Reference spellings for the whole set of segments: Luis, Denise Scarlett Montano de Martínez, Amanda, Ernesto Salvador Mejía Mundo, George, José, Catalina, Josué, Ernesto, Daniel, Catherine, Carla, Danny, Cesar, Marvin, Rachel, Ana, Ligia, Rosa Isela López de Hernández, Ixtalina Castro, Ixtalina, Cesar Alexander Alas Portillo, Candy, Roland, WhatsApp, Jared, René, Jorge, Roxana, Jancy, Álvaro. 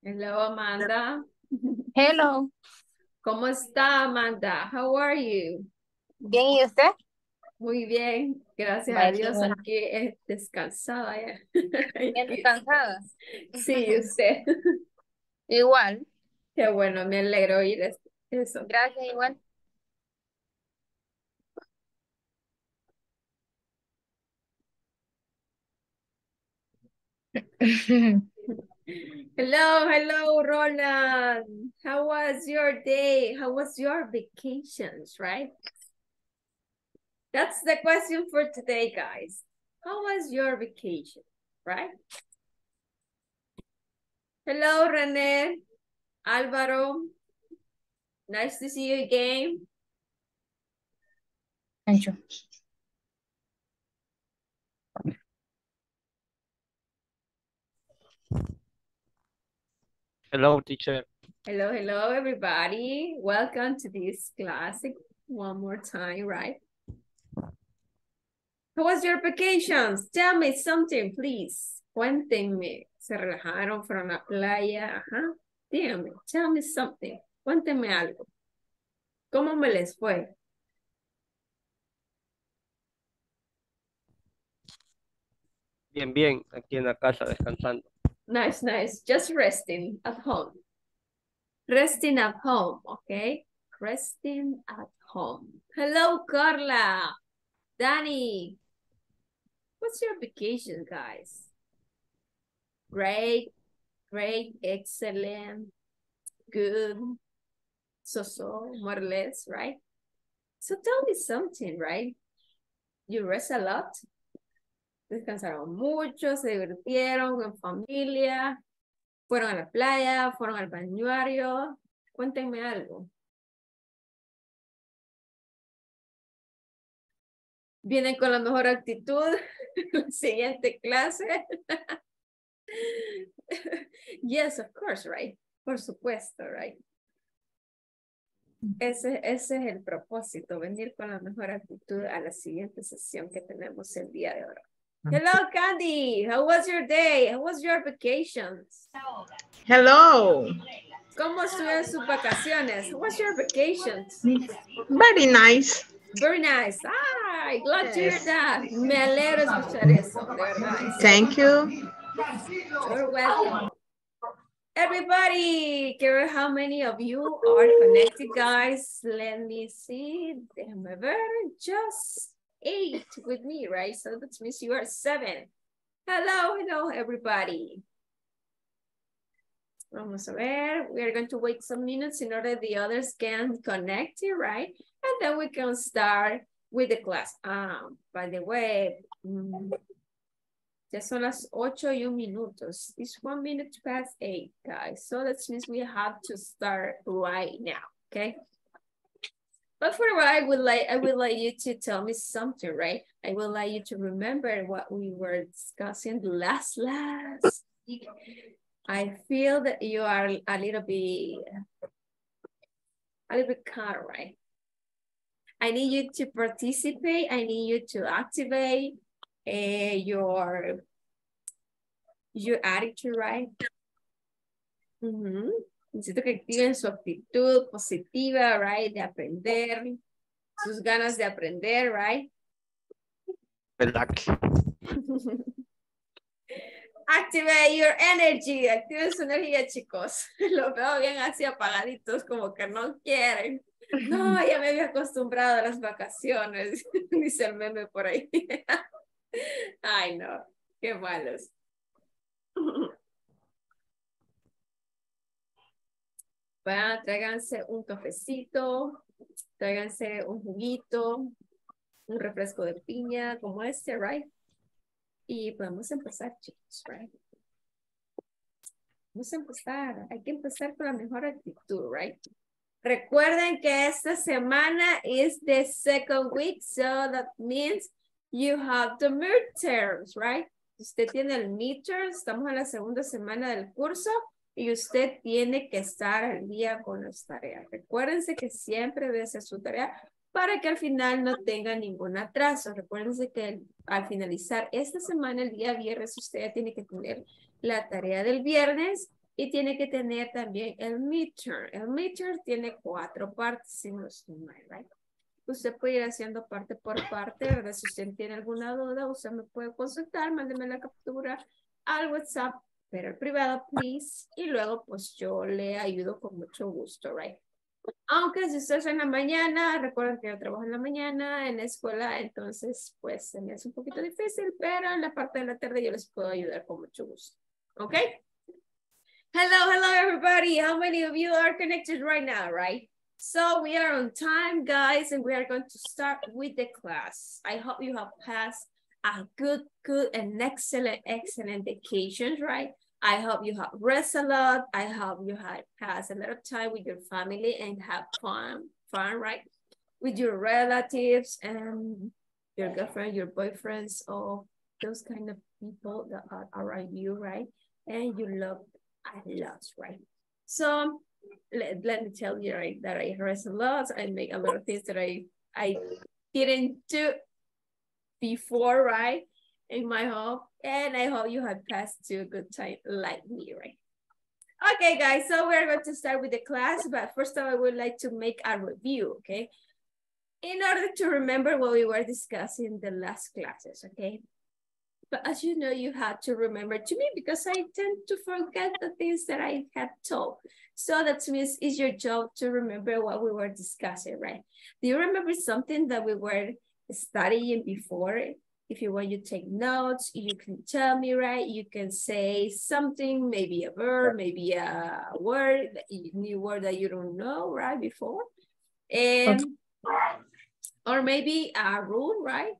Hello, Amanda. Hello. ¿Cómo está, Amanda? How are you? Bien, ¿y usted? Muy bien. Gracias a Dios. Buena. Aquí es descansada. Bien descansada. Sí, usted. Igual. Qué bueno, me alegro oír eso. Gracias, igual. Hello, Roland. How was your day? How was your vacations, right? That's the question for today, guys. How was your vacation, right? Hello, René, Álvaro. Nice to see you again. Thank you. Hello, teacher. Hello, hello, everybody. Welcome to this class one more time, right? How was your vacations? Tell me something, please. Cuéntenme. Se relajaron, fueron a la playa. Ajá. Díganme, tell me something. Cuéntenme algo. ¿Cómo me les fue? Bien, bien. Aquí en la casa descansando. Nice, nice. Just resting at home. Resting at home, okay? Resting at home. Hello, Carla. Danny. What's your vacation, guys? Great, great, excellent, good, so, more or less, right? So tell me something, right? You rest a lot? Descansaron mucho, se divirtieron en familia, fueron a la playa, fueron al balneario. Cuéntenme algo. Vienen con la mejor actitud la siguiente clase. Yes, of course, right? Por supuesto, right? Ese es el propósito, venir con la mejor actitud a la siguiente sesión que tenemos el día de ahora. Hello, Candy. How was your day? How was your vacations? Hello. ¿Cómo estuvieron sus vacaciones? What's your vacations? Very nice. Very nice. Ah, glad to hear that. Me alegro escuchar eso. Very nice. Thank you. You're welcome. Everybody, care how many of you are connected, guys? Let me see. Déjame ver. Just 8 with me, right? So that means you are 7. Hello, hello, everybody. Vamos a ver. We are going to wait some minutes in order the others can connect, right? And then we can start with the class. By the way, ya son las 8:01. It's 8:01, guys. So that means we have to start right now, okay? But for a while, I would like you to tell me something, right? I would like you to remember what we were discussing last week. I feel that you are a little bit calm, right? I need you to participate. I need you to activate your attitude, right? Necesito que activen su actitud positiva, right? De aprender, sus ganas de aprender, right? Relax. Activate your energy. Activen su energía, chicos. Los veo bien así apagaditos, como que no quieren. No, ya me había acostumbrado a las vacaciones. Dice el meme por ahí. Ay, no. Qué malos. Bueno, tráiganse un cafecito. Tráiganse un juguito. Un refresco de piña, como este, right? Y podemos empezar, chicos, right? Vamos a empezar. Hay que empezar con la mejor actitud, right? Recuerden que esta semana is the 2nd week, so that means you have the midterms, right? Usted tiene el midterm, estamos en la 2ª semana del curso y usted tiene que estar al día con las tareas. Recuérdense que siempre debe hacer su tarea para que al final no tenga ningún atraso. Recuérdense que al finalizar esta semana, el día viernes, usted ya tiene que tener la tarea del viernes y tiene que tener también el midterm. El midterm tiene 4 partes, si no estoy mal, right? Usted puede ir haciendo parte por parte, ¿verdad? Si usted tiene alguna duda, usted me puede consultar, mándeme la captura al WhatsApp, pero el privado, please. Y luego, pues, yo le ayudo con mucho gusto, right? Aunque si ustedes en la mañana, recuerden que yo trabajo en la mañana, en la escuela, entonces pues se me hace un poquito difícil, pero en la parte de la tarde yo les puedo ayudar con mucho gusto. ¿Ok? Hello, hello everybody. How many of you are connected right now, right? So we are on time, guys, and we are going to start with the class. I hope you have passed a good, and excellent vacation, right? I hope you have rest a lot. I hope you have passed a lot of time with your family and have fun, right? With your relatives and your girlfriend, your boyfriends, or those kind of people that are around you, right? And you love a lot, right? So let me tell you, right, that I rest a lot. I make a lot of things that I didn't do before, right? In my home. And I hope you have passed to a good time like me, right? Okay, guys, so we're going to start with the class, but first of all, I would like to make a review, okay? In order to remember what we were discussing in the last classes, okay? But as you know, you had to remember to me because I tend to forget the things that I had told. So that means it's your job to remember what we were discussing, right? Do you remember something that we were studying before? If you want, you take notes, you can tell me, right? You can say something, maybe a verb, maybe a word, a new word that you don't know, right, before. And, or maybe a rule, right?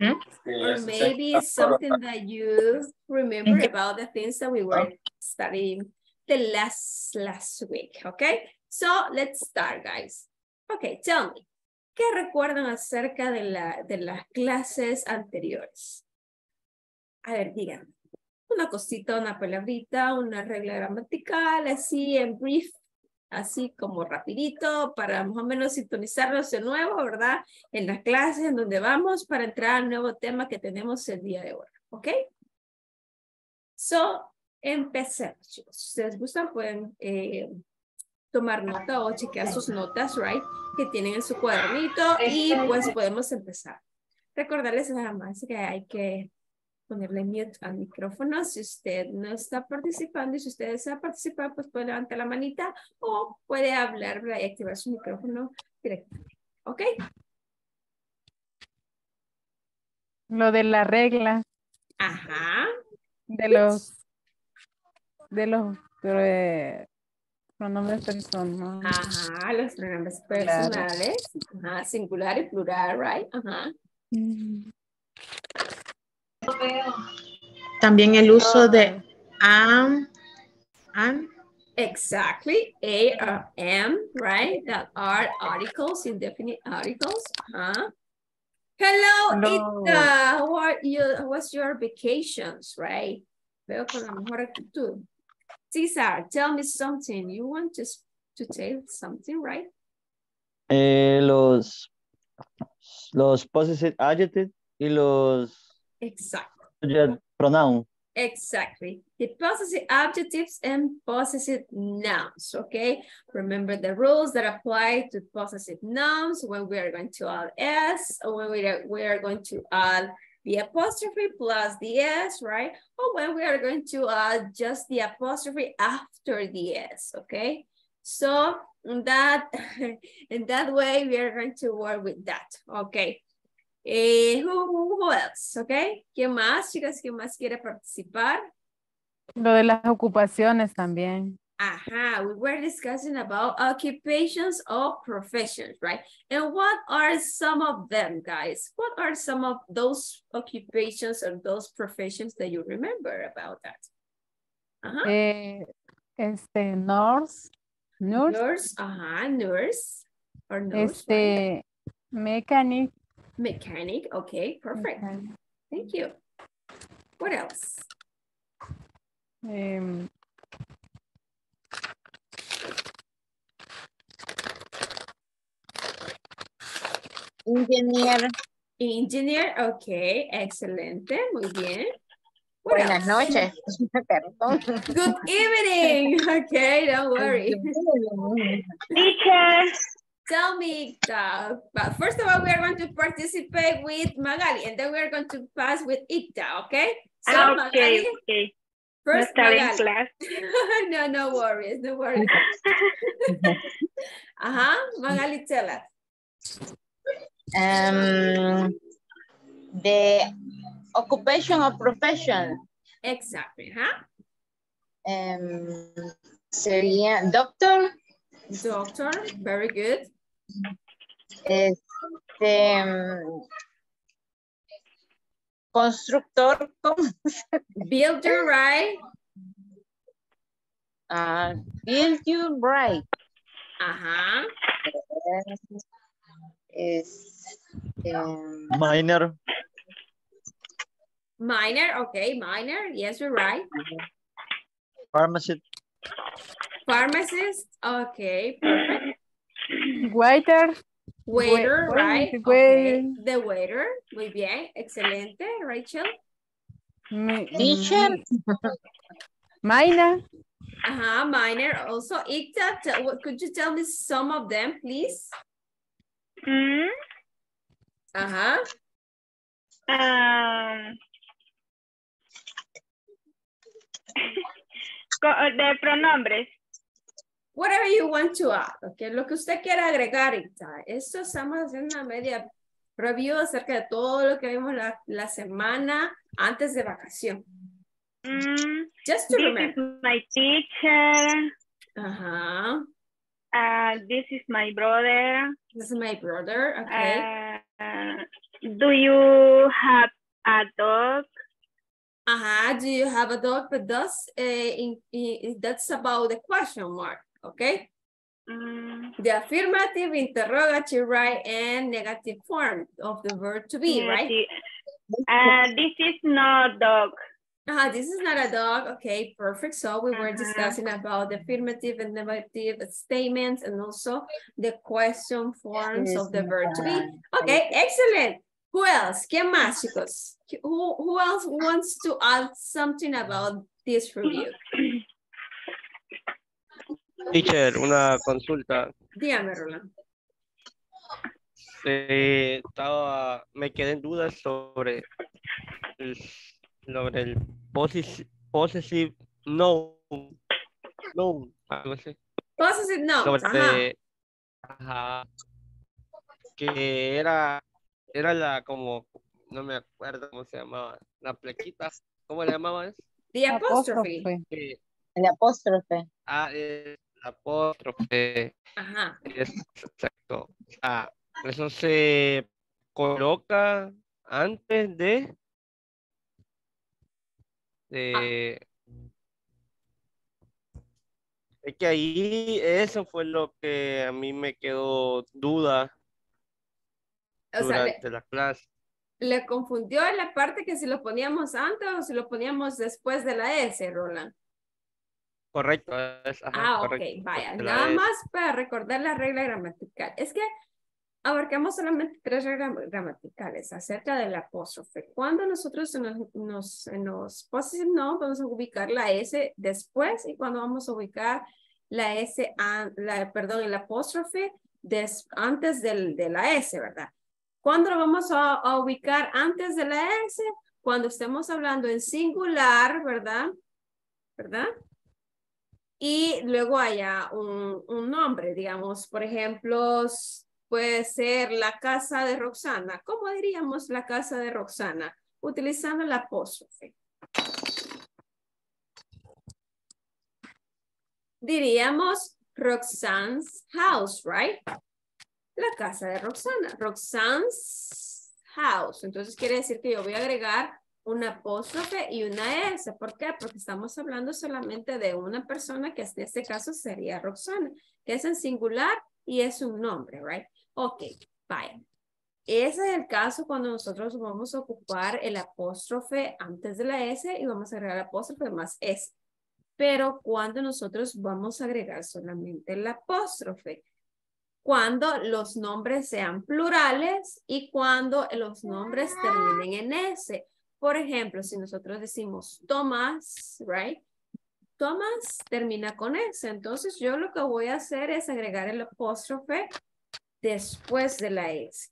Or maybe something that you remember about the things that we were studying the last week, okay? So let's start, guys. Okay, tell me. ¿Qué recuerdan acerca de las clases anteriores? A ver, díganme. Una cosita, una palabrita, una regla gramatical, así en brief, así como rapidito, para más o menos sintonizarnos de nuevo, ¿verdad? En las clases en donde vamos para entrar al nuevo tema que tenemos el día de hoy, ¿ok? So, Empecemos, chicos. Si ustedes gustan, pueden tomar nota o chequear sus notas, right, que tienen en su cuadernito y pues podemos empezar. Recordarles nada más que hay que ponerle mute al micrófono si usted no está participando, y si usted desea participar, pues puede levantar la manita o puede hablar y activar su micrófono directamente. ¿Ok? Lo de la regla. Ajá. De los pronombres personales. Ajá, los pronombres personales. Ajá, singular y plural, right? Ajá. También el uso de am, am. Exactly, a or am, right? That are articles, indefinite articles. Uh-huh. Hello, no. Ita, how are you? What's your vacations, right? Veo con la mejor actitud. Cesar, tell me something. You want to tell something, right? Los possessive adjectives y los... Exactly. Pronoun. Exactly. The possessive adjectives and possessive nouns, okay? Remember the rules that apply to possessive nouns when we are going to add S, or when we are going to add the apostrophe plus the S, right? Or when we are going to add just the apostrophe after the S, okay? So in that way, we are going to work with that, okay? Who else? Okay. ¿Quién más, chicas? ¿Quién más quiere participar? Lo de las ocupaciones también. Ajá. We were discussing about occupations or professions, right? And what are some of them, guys? What are some of those occupations or those professions that you remember about that? Ajá. Nurse. Ajá. Nurse. Or nurse. Right? Mechanic. Mechanic, okay, perfect. Mechanic. Thank you. What else? Engineer. Engineer, okay, excelente, muy bien. Buenas noches. Good evening, okay, don't worry. Teachers. Tell me, but first of all, we are going to participate with Magali, and then we are going to pass with Ita, okay? So okay, Magali, okay. First, Magali. Class. No worries, no worries. Uh-huh, Magali, tell us. The occupation or profession. Exactly, huh? Sería doctor. Doctor, very good. Constructor. Builder, right? Builder, right? Uh-huh. Miner. Miner, okay, miner. Yes, you're right. Pharmacist. Pharmacist, okay, perfect. Waiter, right? Okay. The waiter, muy bien, excelente, Rachel. Teacher. Minor. Uh-huh, minor also. Ita, could you tell me some of them, please? Uh-huh. De pronombres. Whatever you want to add, okay? Lo que usted quiera agregar, Ita. Esto estamos haciendo una media review acerca de todo lo que vimos la semana antes de vacación. Just to remember. This is my teacher. Uh-huh. This is my brother. This is my brother, okay. Do you have a dog? Uh-huh. Do you have a dog? But that's about the question mark, okay? The affirmative, interrogative, right, and negative form of the verb to be, right? This is not a dog. Uh-huh. This is not a dog. Okay, perfect. So we were discussing about the affirmative and negative statements and also the question forms of the verb to be. Okay, excellent. Who else? ¿Quién más, chicos? Who else wants to add something about this review. Teacher, una consulta. Dígame, Roland. Me quedé en dudas sobre el possessive no, algo así. Possessive no. Sobre, ajá. Ajá, que era la como, no me acuerdo cómo se llamaba, la plequita, ¿cómo le llamaban? The apostrophe. Sí. El apóstrofe. Ah, el apóstrofe. Ajá. Es, exacto. Ah, eso se coloca antes de es que ahí eso fue lo que a mí me quedó duda durante la clase. ¿Le confundió la parte que si lo poníamos antes o si lo poníamos después de la S, Roland? Correcto. Ajá, correcto. Ok, vaya. Nada más para recordar la regla gramatical. Es que abarcamos solamente 3 reglas gramaticales acerca del apóstrofe. Cuando nosotros nos possessive no, vamos a ubicar la S después, y cuando vamos a ubicar la S, perdón, el apóstrofe antes de la S, ¿verdad? ¿Cuándo lo vamos a ubicar antes de la S? Cuando estemos hablando en singular, ¿verdad? ¿Verdad? Y luego haya un nombre, digamos, por ejemplo, puede ser la casa de Roxana. ¿Cómo diríamos la casa de Roxana? Utilizando el apóstrofe. Diríamos Roxanne's house, right? La casa de Roxana. Roxanne's house. Entonces quiere decir que yo voy a agregar un apóstrofe y una S. ¿Por qué? Porque estamos hablando solamente de una persona, que en este caso sería Roxana, que es en singular y es un nombre, right? Ok, vaya. Ese es el caso cuando nosotros vamos a ocupar el apóstrofe antes de la S y vamos a agregar el apóstrofe más S. Pero cuando nosotros vamos a agregar solamente el apóstrofe, cuando los nombres sean plurales y cuando los nombres terminen en S. Por ejemplo, si nosotros decimos Tomás, right? Tomás termina con S. Entonces yo lo que voy a hacer es agregar el apóstrofe después de la S.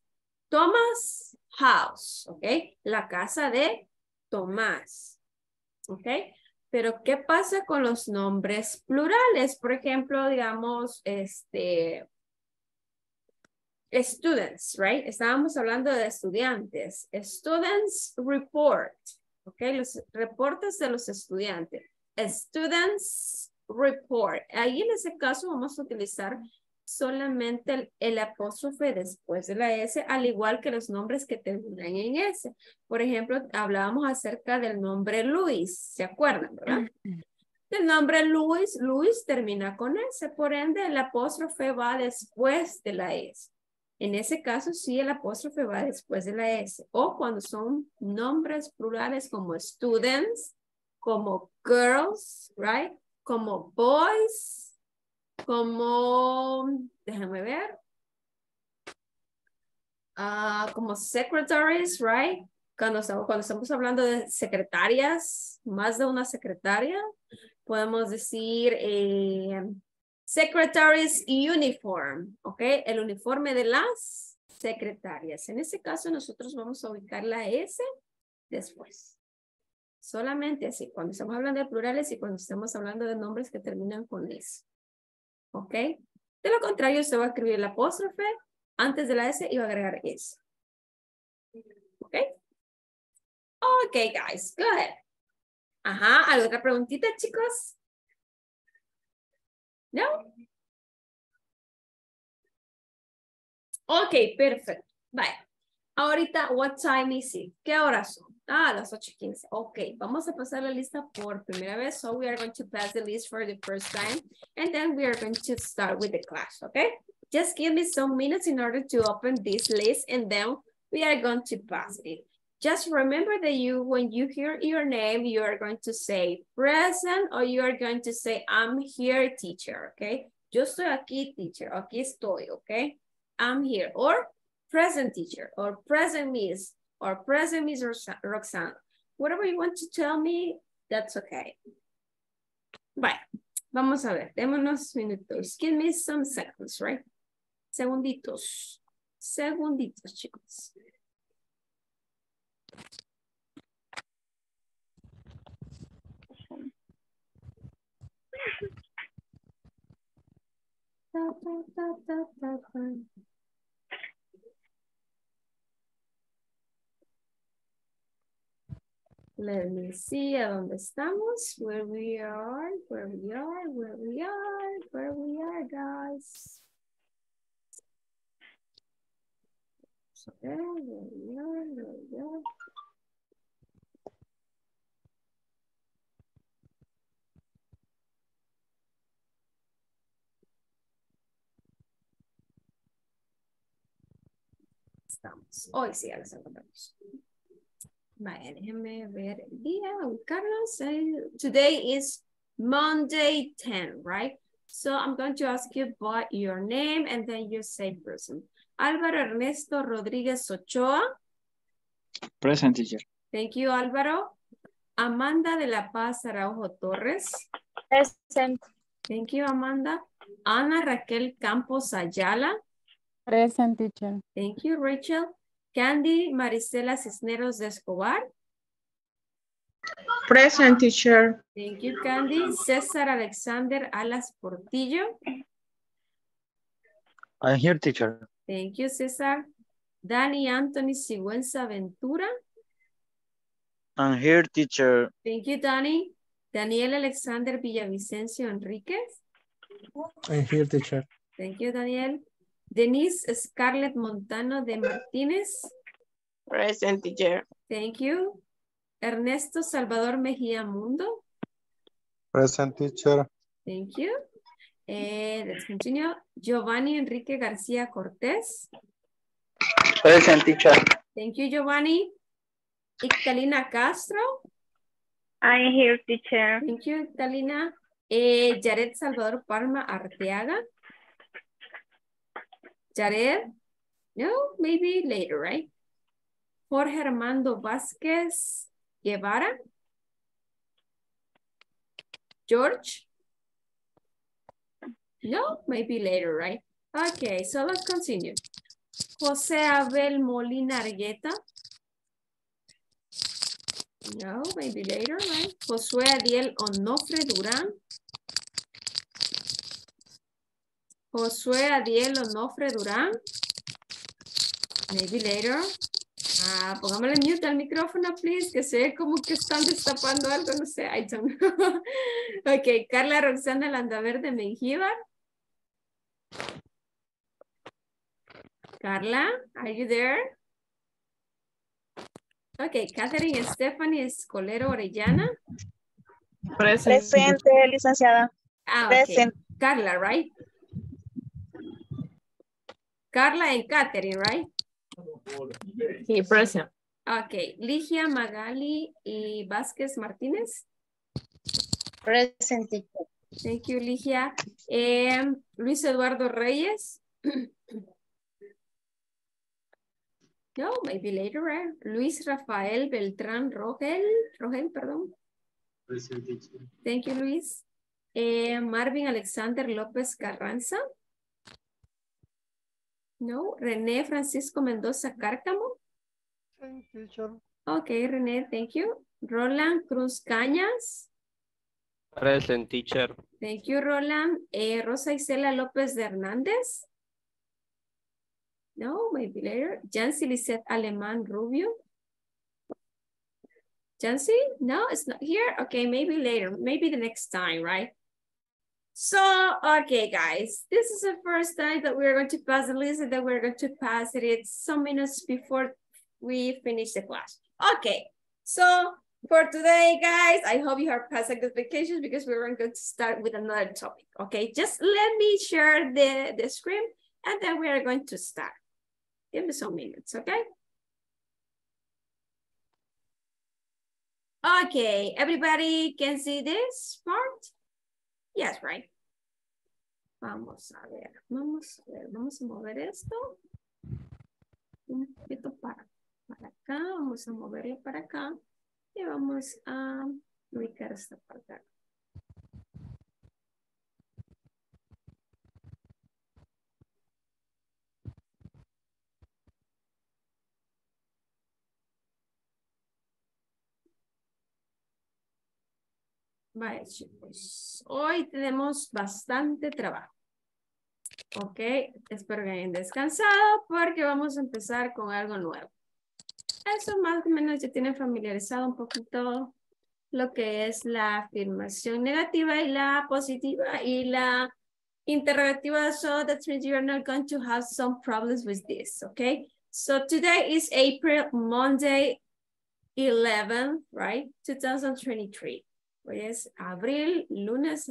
Tomás house, ¿ok? La casa de Tomás, ¿ok? Pero ¿qué pasa con los nombres plurales? Por ejemplo, digamos, students, right? Estábamos hablando de estudiantes. Students report, ¿ok? Los reportes de los estudiantes. Students report. Ahí en ese caso vamos a utilizar solamente el apóstrofe después de la S, al igual que los nombres que terminan en S. Por ejemplo, hablábamos acerca del nombre Luis, ¿se acuerdan, verdad? El nombre Luis, Luis termina con S, por ende el apóstrofe va después de la S. En ese caso sí el apóstrofe va después de la S, o cuando son nombres plurales como students, como girls, right? Como boys, como, déjame ver, como secretaries, right? Cuando estamos hablando de secretarias, más de una secretaria, podemos decir secretaries uniform, ¿ok? El uniforme de las secretarias. En ese caso nosotros vamos a ubicar la S después. Solamente así, cuando estamos hablando de plurales y cuando estamos hablando de nombres que terminan con S. ¿Ok? De lo contrario, usted va a escribir el apóstrofe antes de la S y va a agregar S. ¿Ok? Ok, guys, go ahead. Ajá, ¿alguna otra preguntita, chicos? ¿No? Ok, perfecto. Vale. Ahorita, what time is it? ¿Qué horas son? Ah, las 8:15. Ok, vamos a pasar la lista por primera vez. So we are going to pass the list for the first time. And then we are going to start with the class, okay? Just give me some minutes in order to open this list. And then we are going to pass it. Just remember that when you hear your name, you are going to say present, or you are going to say, I'm here, teacher, okay? Yo estoy aquí, teacher. Aquí estoy, okay? I'm here. Or present, teacher. Or present, miss. Or present Miss Roxanne. Whatever you want to tell me, that's okay. Bueno, vamos a ver, démonos minutos. Give me some seconds, right? Segunditos. Segunditos, chicos. Let me see a donde estamos, where we are, guys. There we are. Estamos. Hoy sí, ya los encontramos. Vaya, déjenme ver el día, buscarlos. Today is Monday 10, right? So I'm going to ask you by your name and then you say person. Álvaro Ernesto Rodríguez Ochoa. Present, teacher. Thank you, Álvaro. Amanda de la Paz Araujo Torres. Present. Thank you, Amanda. Ana Raquel Campos Ayala. Present, teacher. Thank you, Rachel. Candy Maricela Cisneros de Escobar. Present, teacher. Thank you, Candy. Cesar Alexander Alas Portillo. I'm here, teacher. Thank you, Cesar. Danny Anthony Sigüenza Ventura. I'm here, teacher. Thank you, Danny. Daniel Alexander Villavicencio Enriquez. I'm here, teacher. Thank you, Daniel. Denise Scarlett Montano de Martínez. Present, teacher. Thank you. Ernesto Salvador Mejía Mundo. Present, teacher. Thank you. Let's continue. Giovanni Enrique García Cortés. Present, teacher. Thank you, Giovanni. Ixtalina Castro. I'm here, teacher. Thank you, Ixtalina. Jared Salvador Palma Arteaga. Jared? No, maybe later, right? Jorge Armando Vasquez Guevara. George? No, maybe later, right? Okay, so let's continue. José Abel Molina Argueta. No, maybe later, right? Josué Adiel Onofre Durán. Josué Adiel Onofre Durán. Maybe later. Pongámosle mute al micrófono, please, que se ve como que están destapando algo, no sé, I don't know. Ok, Carla Roxana Landaverde Mengíbar. Carla, are you there? Ok, Catherine Stephanie Escolero Orellana. Presente, licenciada. Okay. Present. Carla, right? Carla and Catherine, right? Sí, present. Okay. Ligia, Magali y Vasquez Martínez. Present. Thank you, Ligia. Luis Eduardo Reyes. No, maybe later, right? Luis Rafael Beltrán Rogel, perdón. Present. Thank you, Luis. Marvin Alexander López Carranza. No, René Francisco Mendoza Cárcamo. Thank you, teacher. Okay, René, thank you. Roland Cruz Cañas. Present, teacher. Thank you, Roland. Rosa Isela López de Hernández. No, maybe later. Jancy Lisette Alemán Rubio. Jancy? No, it's not here. Okay, maybe later. Maybe the next time, right? So, okay, guys, this is the first time that we're going to pass the list and then we're going to pass it. It's some minutes before we finish the class. Okay, so for today, guys, I hope you have passed a good vacation because we're going to start with another topic. Okay, just let me share the screen and then we're going to start. Give me some minutes, okay? Okay, everybody can see this part? Yes, right. Vamos a mover esto un poquito para acá, vamos a moverlo para acá y vamos a ubicar esta parte. Vale, chicos, hoy tenemos bastante trabajo. Ok, espero que hayan descansado porque vamos a empezar con algo nuevo. Eso más o menos ya tienen familiarizado un poquito lo que es la afirmación negativa y la positiva y la interrogativa. So that means you're not going to have some problems with this, okay? So today is April, Monday 11, right? 2023. Hoy es abril, lunes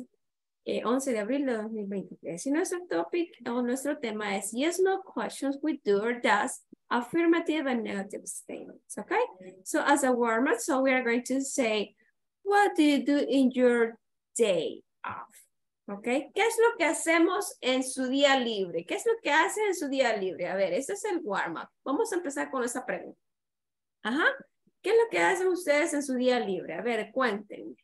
11 de abril de 2023. Y nuestro topic o nuestro tema es yes, no questions with do or does, affirmative and negative statements, okay? So as a warm-up, so we are going to say, what do you do in your day off? Okay, ¿qué es lo que hacemos en su día libre? ¿Qué es lo que hace en su día libre? A ver, este es el warm-up. Vamos a empezar con esa pregunta. Ajá. ¿Qué es lo que hacen ustedes en su día libre? A ver, cuéntenme.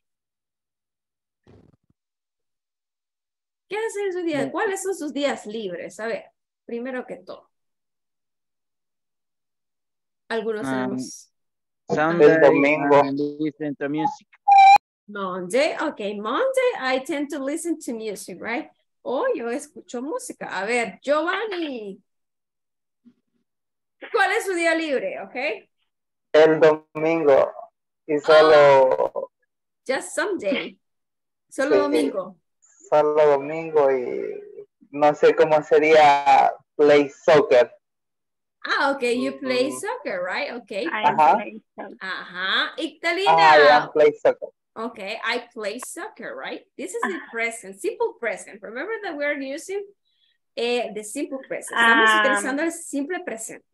¿Qué hacen en su día? ¿Cuáles son sus días libres? A ver, primero que todo. Algunos tenemos. Sunday, domingo. Listen to music. Monday, okay, Monday I tend to listen to music, right? Oh, yo escucho música. A ver, Giovanni, ¿cuál es su día libre? Okay. El domingo y solo. Oh, just someday. Solo sí, domingo. Solo domingo y no sé cómo sería play soccer. Ah, okay, you play soccer, right? Okay. Ajá. Ajá. Ixtalina. I play soccer. Okay, I play soccer, right? This is the present, simple present. Remember that we're using the simple present. Estamos utilizando el simple presente.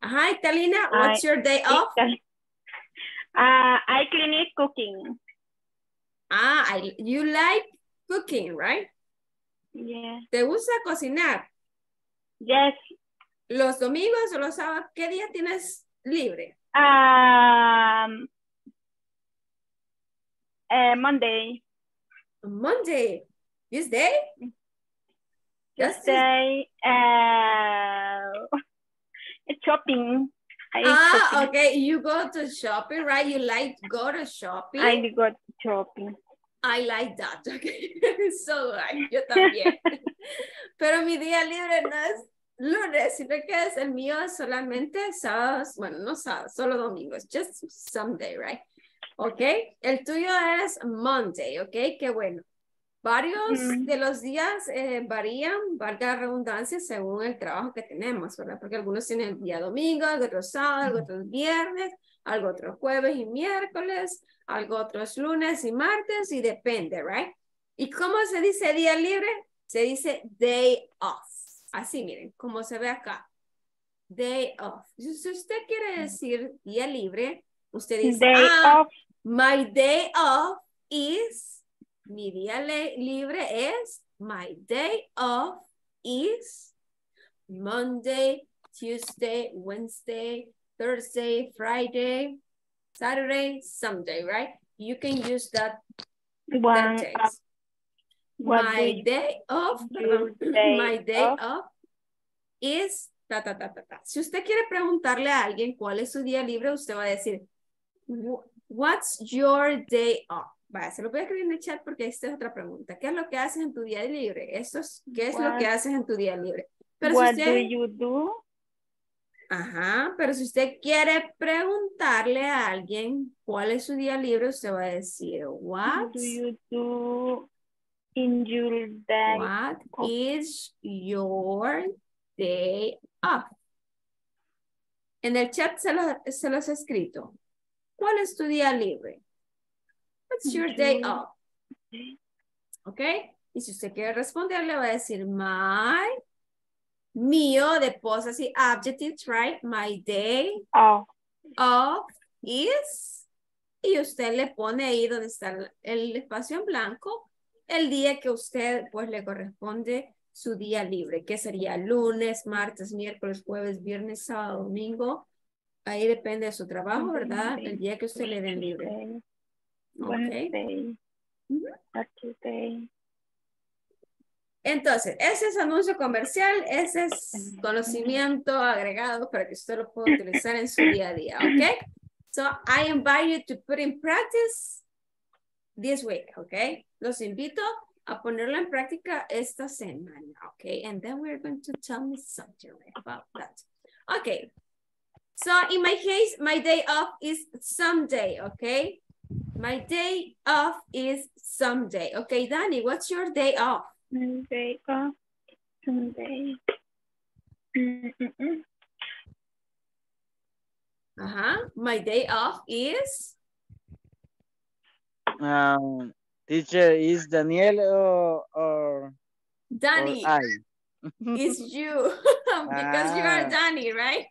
Ajá, Catalina, what's your day off? I clean cooking. Ah, you like cooking, right? Yeah. ¿Te gusta cocinar? Yes. ¿Los domingos o los sábados? ¿Qué día tienes libre? Monday. Monday. This day? This day. Shopping. Shopping. Okay. You go to shopping, right? You like go to shopping. I go to shopping. I like that. Okay. So I, yo también. Pero mi día libre no es lunes, sino que es el mío solamente sábados. Bueno, no sábados, solo domingos. Just someday, right? Ok, el tuyo es Monday, ok, qué bueno. Varios de los días varían, valga la redundancia, según el trabajo que tenemos, ¿verdad? Porque algunos tienen el día domingo, algo otro sábado, algo otro viernes, algo otro jueves y miércoles, algo otros lunes y martes, y depende, ¿right? ¿Y cómo se dice día libre? Se dice day off. Así, miren, como se ve acá. Day off. Si usted quiere decir día libre, usted dice, my day off is, mi día libre es, my day off is Monday, Tuesday, Wednesday, Thursday, Friday, Saturday, Sunday, right? You can use that, that text. My day off is, ta, ta, ta, ta, ta. Si usted quiere preguntarle a alguien cuál es su día libre, usted va a decir, what's your day off? Vaya, se lo voy a escribir en el chat porque esta es otra pregunta. ¿Qué es lo que haces en tu día libre? Esto es, ¿qué es lo que haces en tu día libre? Pero what si usted, do you do? Ajá, pero si usted quiere preguntarle a alguien cuál es su día libre, usted va a decir, what do you do in your day? What is your day off? En el chat se los he escrito. ¿Cuál es tu día libre? What's your day off? ¿Ok? Y si usted quiere responder, le va a decir my, mío, de posas y adjectives, right? My day off is, y usted le pone ahí donde está el espacio en blanco, el día que usted, pues, le corresponde su día libre, que sería lunes, martes, miércoles, jueves, viernes, sábado, domingo. Ahí depende de su trabajo, ¿verdad? El día que usted le den libre. Okay. Entonces, ese es anuncio comercial, ese es conocimiento agregado para que usted lo pueda utilizar en su día a día, ¿ok? So, I invite you to put in practice this week, okay? Los invito a ponerla en práctica esta semana, okay? And then we're going to tell me something about that. Okay, so in my case, my day off is someday, okay? My day off is someday. Okay, Danny, what's your day off? My day off, someday. My day off is? Teacher, is Daniel or Danny? Or I? It's you, because you are Danny, right?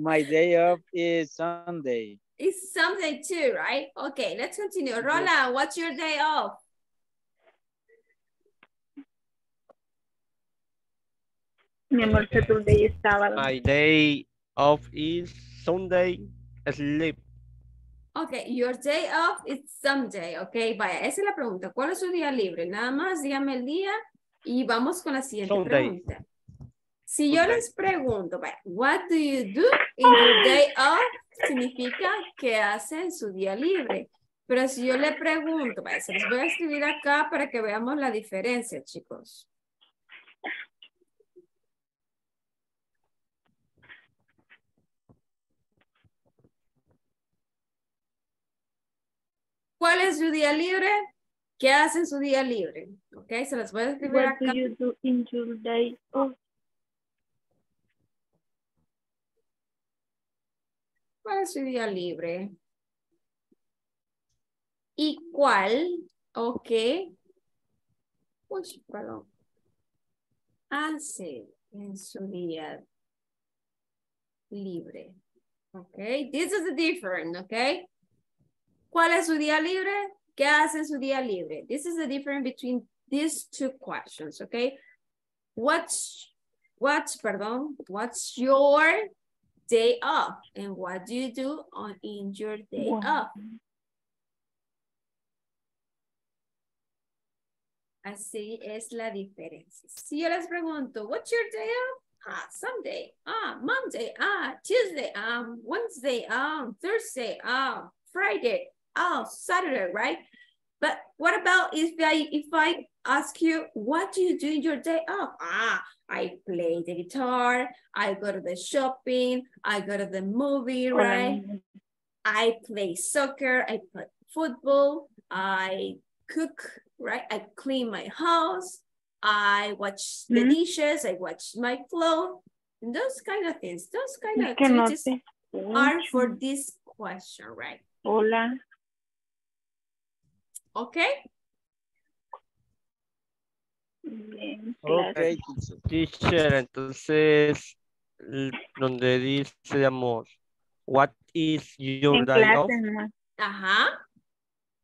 My day off is Sunday. It's Sunday too, right? Okay, let's continue. Roland, what's your day off? My day off is Sunday, sleep. Okay, your day off is Sunday, okay? Vaya, esa es la pregunta. ¿Cuál es su día libre? Nada más, dígame el día y vamos con la siguiente pregunta. Si yo les pregunto, vaya, what do you do in your day off? Significa que hace en su día libre. Pero si yo le pregunto, vaya, se los voy a escribir acá para que veamos la diferencia, chicos. ¿Cuál es su día libre? ¿Qué hace en su día libre? Ok, se las voy a escribir acá. What do you do in your day off? ¿Cuál es su día libre? ¿Y cuál? Ok. Uy, perdón. Hace en su día libre. Ok, this is the difference, ok. ¿Cuál es su día libre? ¿Qué hace en su día libre? This is the difference between these two questions, okay? What's your day off? And what do you do in your day off? Así es la diferencia. Si yo les pregunto, what's your day off? Sunday, Monday, Tuesday, Wednesday, Thursday, Friday. Saturday, right? But what about if I ask you, what do you do in your day off? I play the guitar, I go to the shopping, I go to the movie, right? I play soccer, I play football, I cook, right? I clean my house, I wash the dishes, I wash my clothes, and those kind of things. Those kind of activities are for this question, right? Hola. Okay. Okay, teacher, entonces, donde dice, amor, what is your day off? Ajá.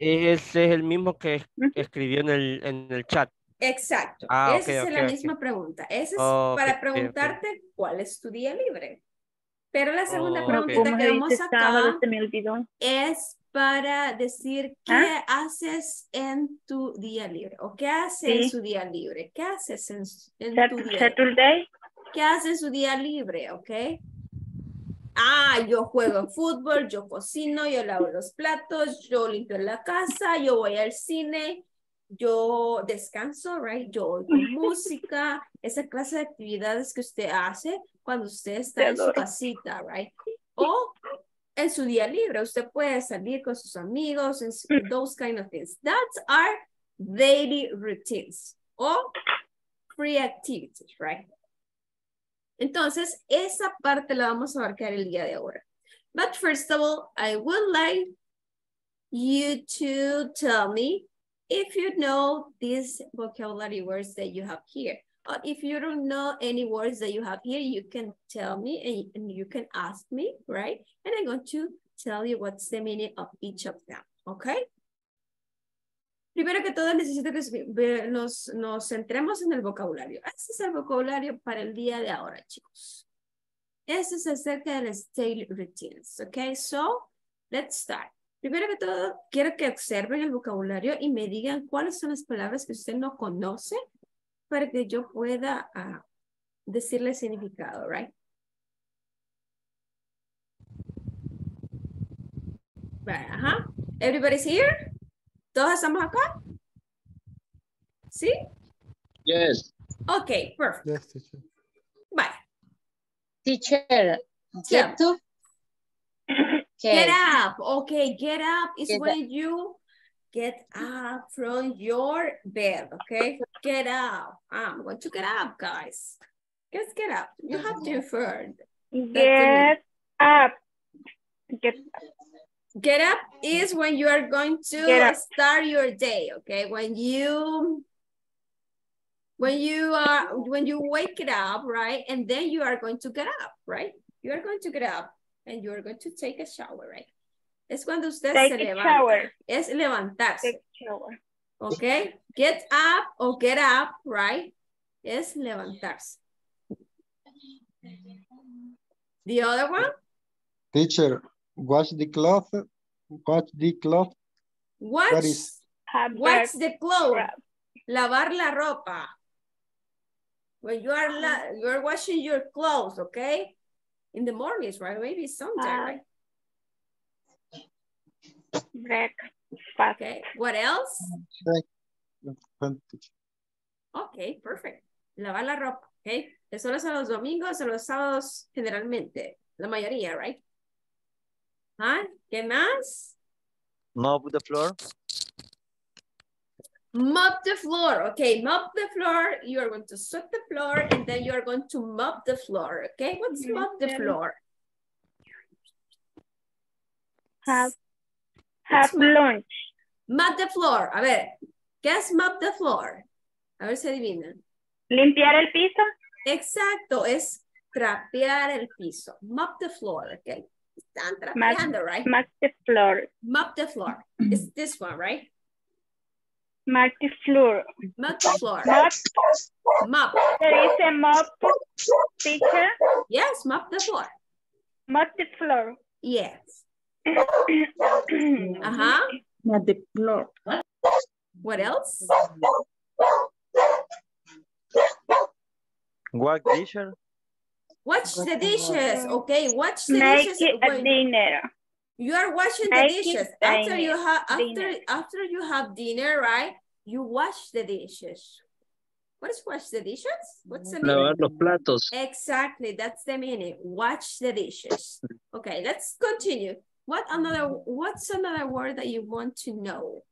Ese es el mismo que escribió en el chat. Exacto. Esa es la misma pregunta. Esa es para preguntarte cuál es tu día libre. Pero la segunda pregunta que vamos acá es para decir qué haces en tu día libre o qué hace en su día libre. ¿Qué haces en tu día libre? ¿Qué hace en su día libre? ¿Ok? Yo juego fútbol, yo cocino, yo lavo los platos, yo limpio la casa, yo voy al cine, yo descanso, right? Yo oigo música, esa clase de actividades que usted hace cuando usted está en su casita, right? O en su día libre, usted puede salir con sus amigos, those kind of things. That's our daily routines o free activities, right? Entonces, esa parte la vamos a abarcar el día de ahora. But first of all, I would like you to tell me if you know these vocabulary words that you have here. Or if you don't know any words that you have here, you can tell me and you can ask me, right? And I'm going to tell you what's the meaning of each of them, okay? Primero que todo, necesito que nos centremos en el vocabulario. Este es el vocabulario para el día de ahora, chicos. Este es acerca de las daily routines, okay? So, let's start. Primero que todo, quiero que observen el vocabulario y me digan cuáles son las palabras que usted no conoce para que yo pueda decirle el significado, right? Ajá. Everybody's here? ¿Todos estamos acá? ¿Sí? Yes. Okay, perfect. Yes, teacher. Bye. Teacher, get up. Get up. Okay, get up is get when up. You get up from your bed, okay? Get up. I'm going to get up, guys. Just get up. You have to infer. Get up. Get up. Get up is when you are going to start your day, okay? When you wake it up, right? And then you are going to get up, right? You are going to get up and you are going to take a shower, right? Es cuando usted se levanta. Es levantarse. Okay? Get up or get up, right? Es levantarse. The other one? Teacher. Watch the cloth. Lavar la ropa. When you are washing your clothes, okay? In the mornings, right? Maybe sometime, right? Breakfast. Okay. What else? Okay, perfect. Lavar la ropa, okay? Eso es a los domingos, a los sábados generalmente. La mayoría, right? Huh? ¿Qué más? Mop the floor. Mop the floor. Okay, mop the floor. You are going to sweep the floor and then you are going to mop the floor. Okay, what's mop the floor? Have lunch. Mop the floor. A ver, ¿qué es mop the floor? A ver si adivinan. Limpiar el piso. Exacto, es trapear el piso. Mop the floor, okay. Están trapeando, right? Mop the floor. Mop the floor. It's this one, right? Mop the floor. Mop the floor. Mop. There is a mop, teacher. Yes, mop the floor. Mop the floor. Yes. Mop the floor. What else? What, teacher? Watch the dishes, okay? Watch the dishes. Make a dinner. You are washing the dishes. After you have dinner, right? You wash the dishes. What is wash the dishes? What's the meaning? Lavar los platos. Exactly, that's the meaning. Wash the dishes. Okay, let's continue. What's another word that you want to know?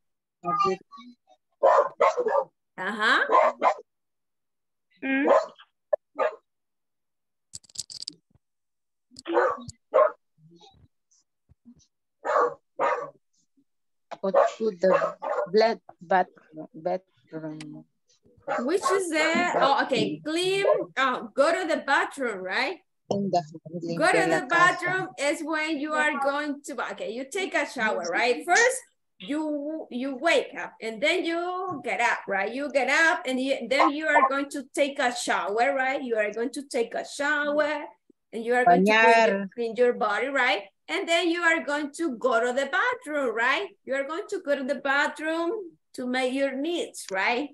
Go to the bathroom. Which is there? Oh, okay. Clean. Oh, go to the bathroom, right? Go to the bathroom is when you are going to. Okay, you take a shower, right? First, you wake up and then you get up, right? You get up and then you are going to take a shower, right? You are going to take a shower. And you are going to clean your body, right? And then you are going to go to the bathroom, right? You are going to go to the bathroom to make your needs, right?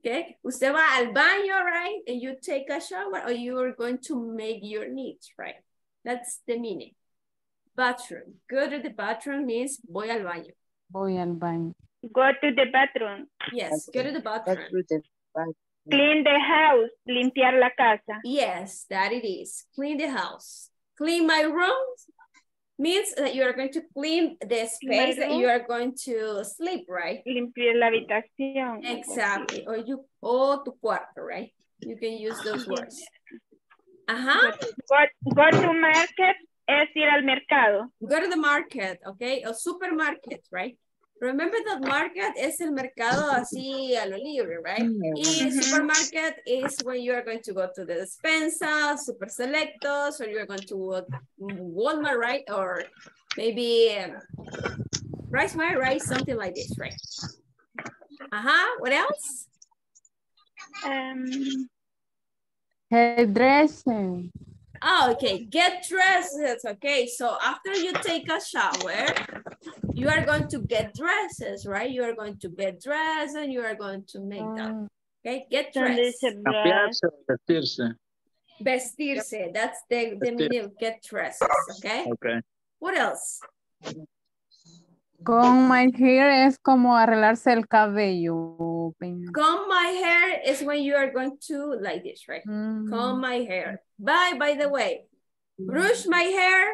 Okay, usted va al baño, right? And you take a shower or you are going to make your needs, right? That's the meaning. Bathroom, go to the bathroom means voy al baño. Voy al baño. Go to the bathroom. Yes, go to the bathroom. Clean the house, limpiar la casa. Yes, that it is. Clean the house. Clean my room means that you are going to clean the space that you are going to sleep, right? Limpiar la habitación. Exactly. Or you, tu cuarto, right? You can use those words. Go to market es ir al mercado. Go to the market, okay? A supermarket, right? Remember that market is el mercado así a lo libre, right? Y supermarket is when you are going to go to the despensa, super selectos, or you are going to Walmart, right? Or maybe Price Mart, right? Something like this, right? What else? Hairdressing. Oh, okay, get dressed, okay? So after you take a shower, you are going to get dresses, right? You are going to get dressed and you are going to make that, okay? Get dressed. Vestirse. Vestirse, that's the meaning of get dresses, okay? Okay. What else? Comb my hair es como arreglarse el cabello. Comb my hair is when you are going to like this, right? Mm. Comb my hair. By the way, brush my hair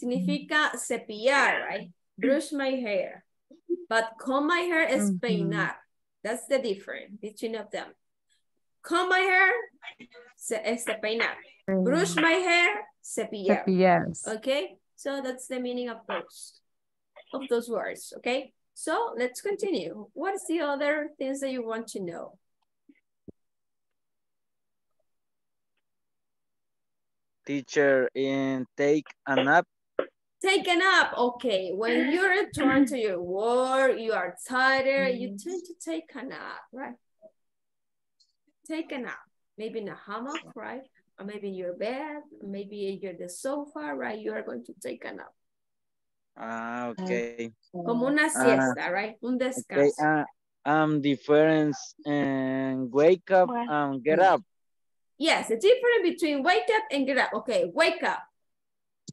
significa cepillar, right? Brush my hair. But comb my hair is peinar. That's the difference between of them. Comb my hair es peinar. Brush my hair, cepillar. Okay? So that's the meaning of those words, okay? So let's continue. What is the other things that you want to know? Teacher, take a nap. Take a nap, okay. When you return to your work, you are tired, you tend to take a nap, right? Take a nap, maybe in a hammock, right? Or maybe in your bed, maybe in the sofa, right? You are going to take a nap. Ah, okay. Como una siesta, right? Un descanso. Okay. Difference and wake up and get up. Yes, the difference between wake up and get up. Okay, wake up.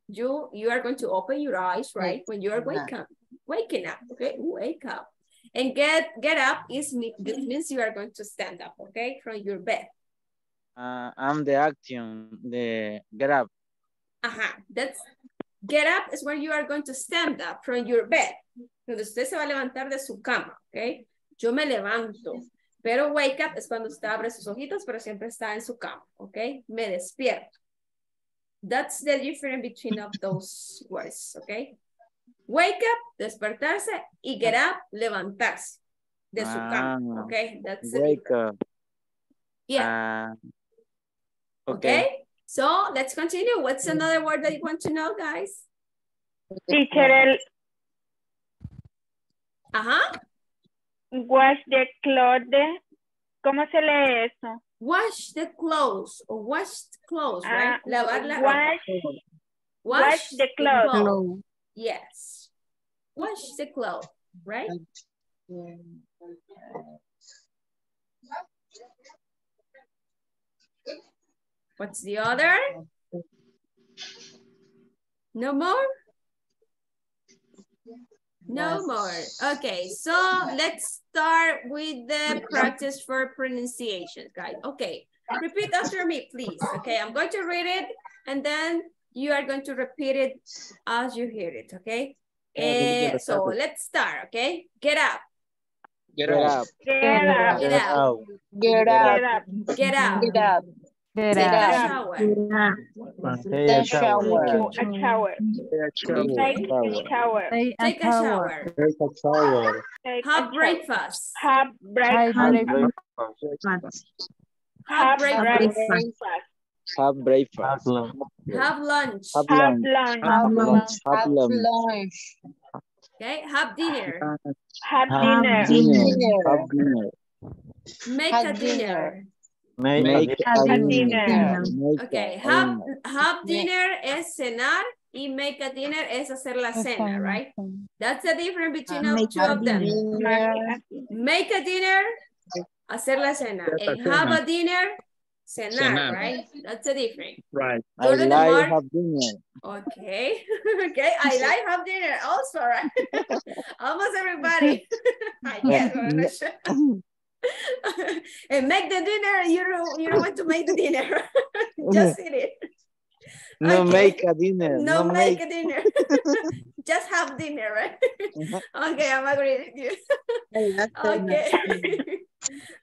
You are going to open your eyes, right? When you are waking up, okay? Wake up. And get up is it means you are going to stand up, okay? From your bed. I'm the action, the get up. That's get up is when you are going to stand up from your bed. Cuando usted se va a levantar de su cama, okay? Yo me levanto. Pero wake up es cuando usted abre sus ojitos, pero siempre está en su cama, okay? Me despierto. That's the difference between of those words, okay? Wake up, despertarse, y get up, levantarse de su cama, okay? That's wake up. Yeah. Okay. So let's continue. What's another word that you want to know, guys? Teacher. Wash the clothes. ¿Cómo se lee eso? Wash the clothes or washed clothes, right? Lavar la ropa. Wash the clothes. Yes. Wash the clothes, right? What's the other? No more? No more. Okay, so let's start with the practice for pronunciation, guys. Okay, repeat after me, please. Okay, I'm going to read it, and then you are going to repeat it as you hear it, okay? So let's start, okay? Get up. Get up. Get up. Get up. Get up. Get up. Get up. Take a shower. Take a shower. Take a shower. Take a shower. Have breakfast. Have breakfast. Have breakfast. Have breakfast. Have lunch. Have lunch. Have lunch. Have lunch. Okay. Have dinner. Have dinner. Make a dinner. Make a dinner. Okay, have dinner es cenar y make a dinner es hacer la cena, right? That's the difference between two of them. Make a dinner, hacer la cena. And have a dinner, cenar, right? That's the difference. Right. I like have dinner. Okay. Okay, I like have dinner also, right? Almost everybody. I guess, I'm not sure. And make the dinner, you don't want to make the dinner. Just eat it. No, okay. Make a dinner. No, make a dinner. Just have dinner, right? Okay, I'm agreeing with you. Okay.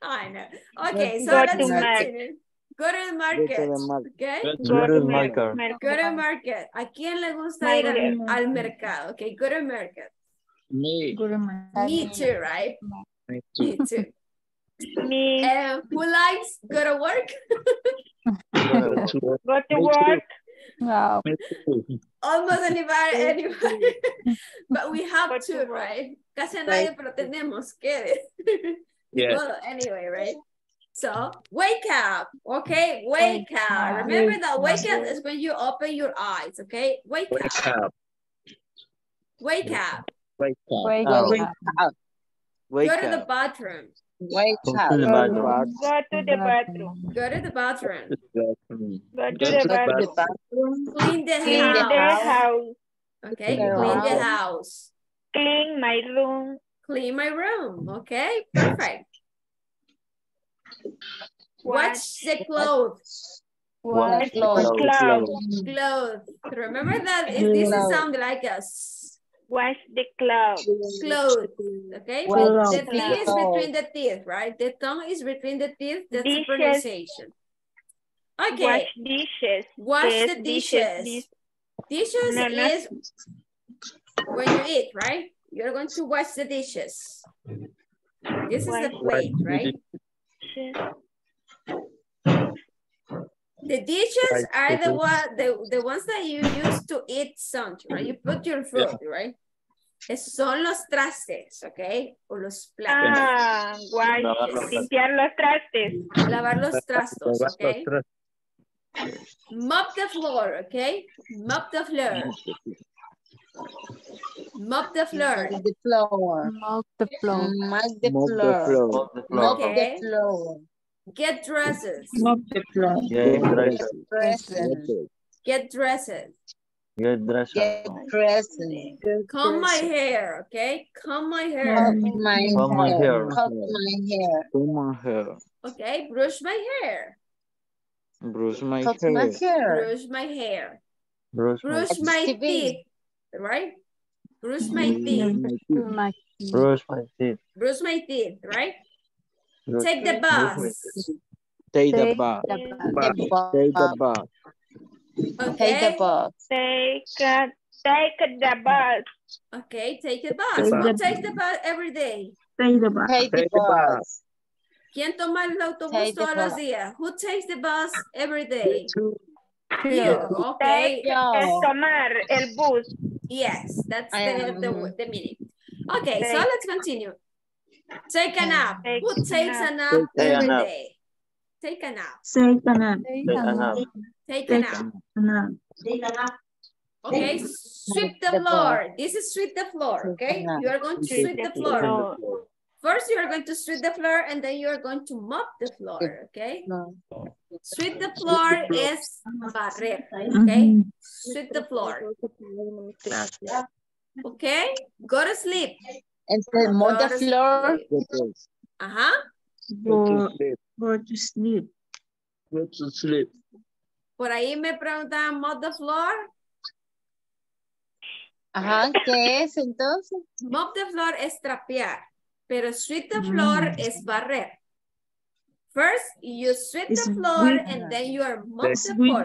I know. Okay, so let's continue. Go to the market. Okay? Go to the market. Go to the market. ¿A quién le gusta ir al mercado? Okay, go to the market. Me. Me too, right? Me too. Me. Who likes go to work? Go to work. Wow. Almost anybody. But we have to, right? Casi nadie, pero tenemos que. Well, anyway, right? So, wake up. Okay, wake up. Remember that wake up is when you open your eyes, okay? Wake up. Wake up. Wake up. Wake up. Go to the bathroom. Wake up. Go to the bathroom. Go to the bathroom. Go to the bathroom. Clean the house. Okay, clean the house. Clean my room. Clean my room. Okay, perfect. Wash the clothes. Wash clothes. Clothes. Remember that this sounds like us. Wash the clothes. Clothes. Okay. Clothes. The thing is between the teeth, right? The tongue is between the teeth. That's the pronunciation. Okay. Wash dishes. Wash the dishes. Dishes is when you eat, right? You're going to wash the dishes. This is the plate, right? The dishes are the ones that you use to eat something, right? You put your food, right? Son los trastes, okay? O los platos. Ah, guay. Limpiar los trastes. Lavar los trastos, okay? Mop the floor, okay? Mop the floor. Mop the floor. Mop the floor. Mop the floor. Mop the floor. Mop the floor. Get dresses. Mop the floor. Get dresses. Get dresses. Get dressed. Get dressed. Comb my hair, okay? Comb my hair. Comb my hair. Comb my hair. Comb my hair. Okay, brush my hair. Brush my hair. Brush my hair. Brush my teeth, right? Brush my teeth. Brush my teeth. Brush my teeth, right? Take the bus. Take the bus. Take the bus. Okay. Take the bus. Take the bus. Okay, take the bus. We'll take the bus every day. Take the bus. Take the bus. ¿Quién toma el autobús todos los días? Who takes the bus every day? You. Okay. Tomar el bus. Yes, that's the meaning. Okay, so let's continue. Take a nap. Who takes a nap every day? Take a nap. Take a nap. Take a nap. Take a nap. Okay, sweep the floor. This is sweep the floor, okay? You are going to sweep the floor. First, you are going to sweep the floor and then you are going to mop the floor, okay? Sweep the floor is barrer, okay? Sweep the floor. Okay, go to sleep. And then mop the floor. Go to sleep. Go to sleep. Por ahí me preguntaban, mop the floor. Ajá, ¿qué es entonces? Mop the floor es trapear, pero sweep the floor es barrer. First, you sweep the floor and then you are mop the floor.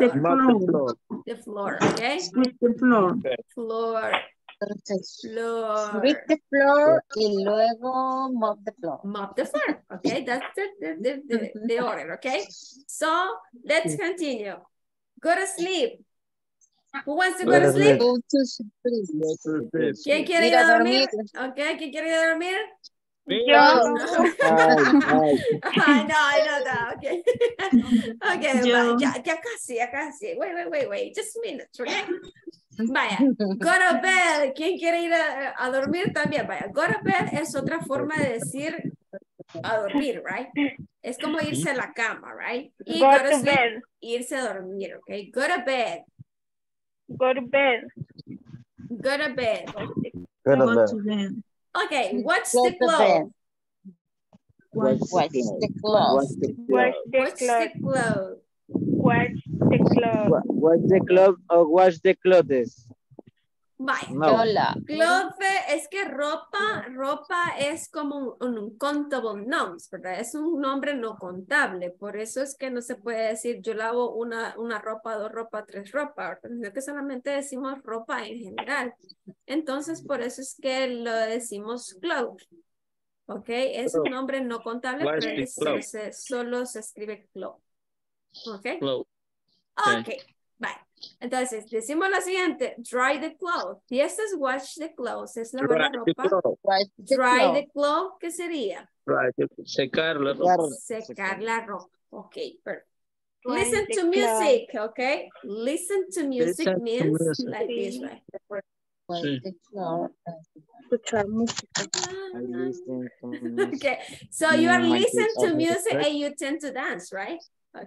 The floor, okay? Sweep the floor. Floor. Entonces, sweep the floor y luego mop the floor. Mop the floor, okay? That's the order, okay? So, let's continue. Go to sleep. Who wants to go to sleep? Go to sleep. ¿Quién quiere ir a dormir? Okay, ¿quién quiere ir a dormir? Yo. I know that. Okay. Okay, ya casi. Wait. Just a minute, okay? Vaya, go to bed. ¿Quién quiere ir a dormir también? Vaya, go to bed es otra forma de decir a dormir, right? Es como irse a la cama, right? Y go to bed. Irse a dormir, okay? Go to bed. Go to bed. Go to bed. Go to bed. Okay, what's the clothes? What's the clothes? What's the clothes? What's the clothes? What's the clothes or what's the clothes? Bye. Hola. Clothes es que ropa es como un countable nouns, ¿verdad? Es un nombre no contable, por eso es que no se puede decir yo lavo una ropa, dos ropa, tres ropa, sino que solamente decimos ropa en general. Entonces, por eso es que lo decimos clothes, ¿ok? Es un nombre no contable, pero solo se escribe clothes, ¿ok? Clothes. Okay. Bye. Entonces, decimos lo siguiente, dry the clothes. Y esto es wash the clothes, es lavar la ropa. Dry the clothes, ¿qué sería? Secar la ropa. Secar la ropa. Ok, perfecto. Listen to music, ok? Listen to music means like this, right? Okay, so you are listening to music and you tend to dance, right?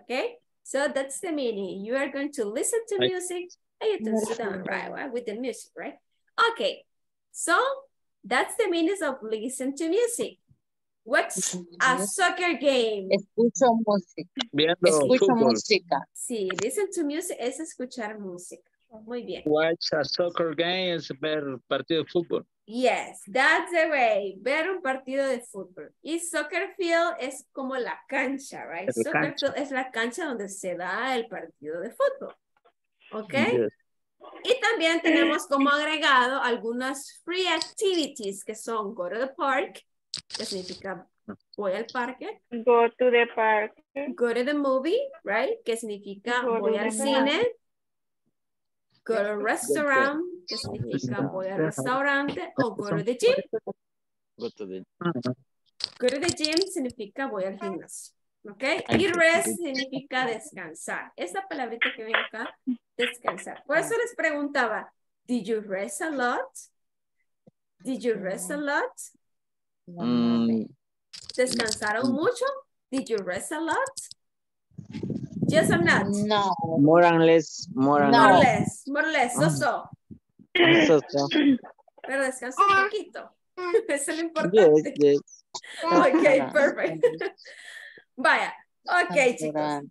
Okay. So that's the meaning. You are going to listen to music and you can sit down, right? With the music, right? Okay. So That's the meaning of listen to music. What's a soccer game? Escucho música. Escucho música. Sí, listen to music es escuchar música. Muy bien. Watch a soccer game es ver un partido de fútbol. Yes, that's the way. Ver un partido de fútbol. Y soccer field es como la cancha, right? La soccer cancha. Field es la cancha donde se da el partido de fútbol. ¿Ok? Yes. Y también tenemos como agregado algunas free activities que son go to the park, que significa voy al parque. Go to the park. Go to the movie, right? Que significa voy al cine. Go to a restaurant, que significa voy al restaurante. O go to the gym. Go to the gym significa voy al gimnasio. ¿Ok? Y rest significa descansar. Esta palabrita que ven acá, descansar. Por eso les preguntaba, did you rest a lot? Did you rest a lot? ¿Descansaron mucho? Did you rest a lot? Yes or not? No. More and less. More and no. less. More or less. So. Pero descansa un poquito. Eso es lo importante. Yes. Ok, perfect. Vaya. Ok, chicos.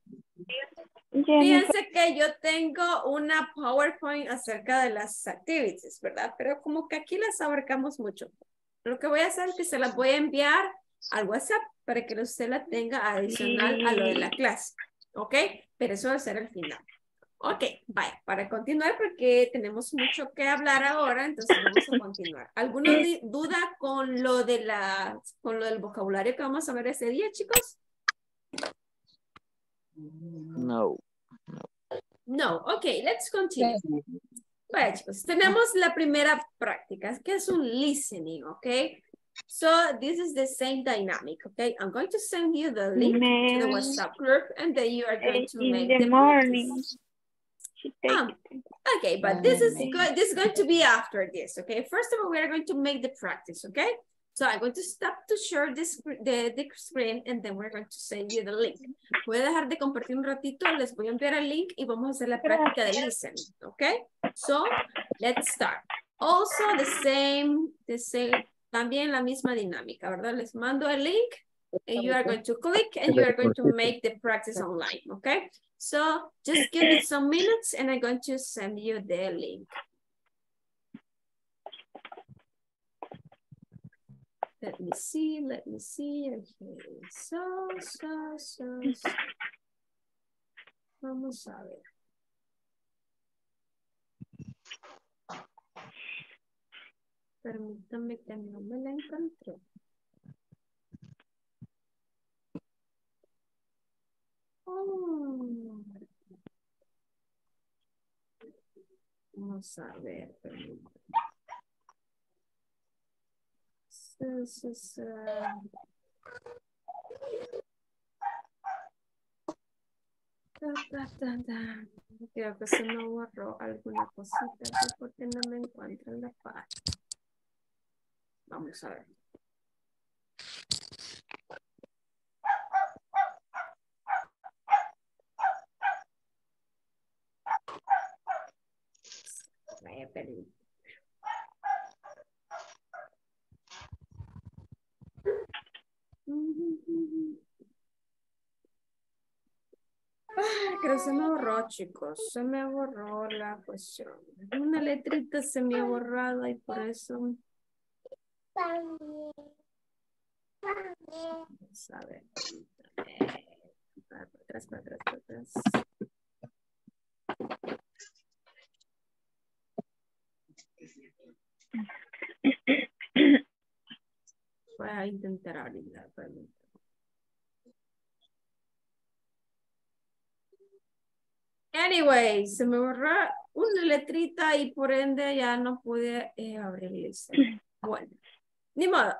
Fíjense que yo tengo una PowerPoint acerca de las activities, ¿verdad? Pero como que aquí las abarcamos mucho. Lo que voy a hacer es que se las voy a enviar al WhatsApp para que usted la tenga adicional a lo de la clase. ¿Ok? Pero eso va a ser el final. Ok, vaya. Para continuar, porque tenemos mucho que hablar ahora, entonces vamos a continuar. ¿Alguna duda con lo de la, con lo del vocabulario que vamos a ver ese día, chicos? No. No. Ok, let's continue. Bueno, chicos, tenemos la primera práctica, que es un listening, ¿ok? So this is the same dynamic, okay? I'm going to send you the link to the WhatsApp group, and then you are going to make the morning. Okay, but this is good. This is going to be after this, okay? First of all, we are going to make the practice, okay? So I'm going to stop to share this the screen, and then we're going to send you the link. Voy a dejar de compartir un ratito, les voy a enviar el link y vamos a hacer la práctica de listening, okay? So let's start. Also the same. También la misma dinámica, ¿verdad? Les mando el link and you are going to click and you are going to make the practice online, okay? So just give it some minutes and I'm going to send you the link. Let me see, okay. So. Vamos a ver. Permítame que no me la encontré. Oh. Vamos a ver. Sí. Creo que se me borró alguna cosita porque no me encuentro en la página. Vamos a ver. Vaya perdido. Creo que se me borró, chicos. Se me borró la cuestión. Una letrita se me ha borrado y por eso... Vamos a ver. Para atrás. Voy a intentar ahorita. Anyway, se me borró una letrita y por ende ya no pude abrirlo. Bueno.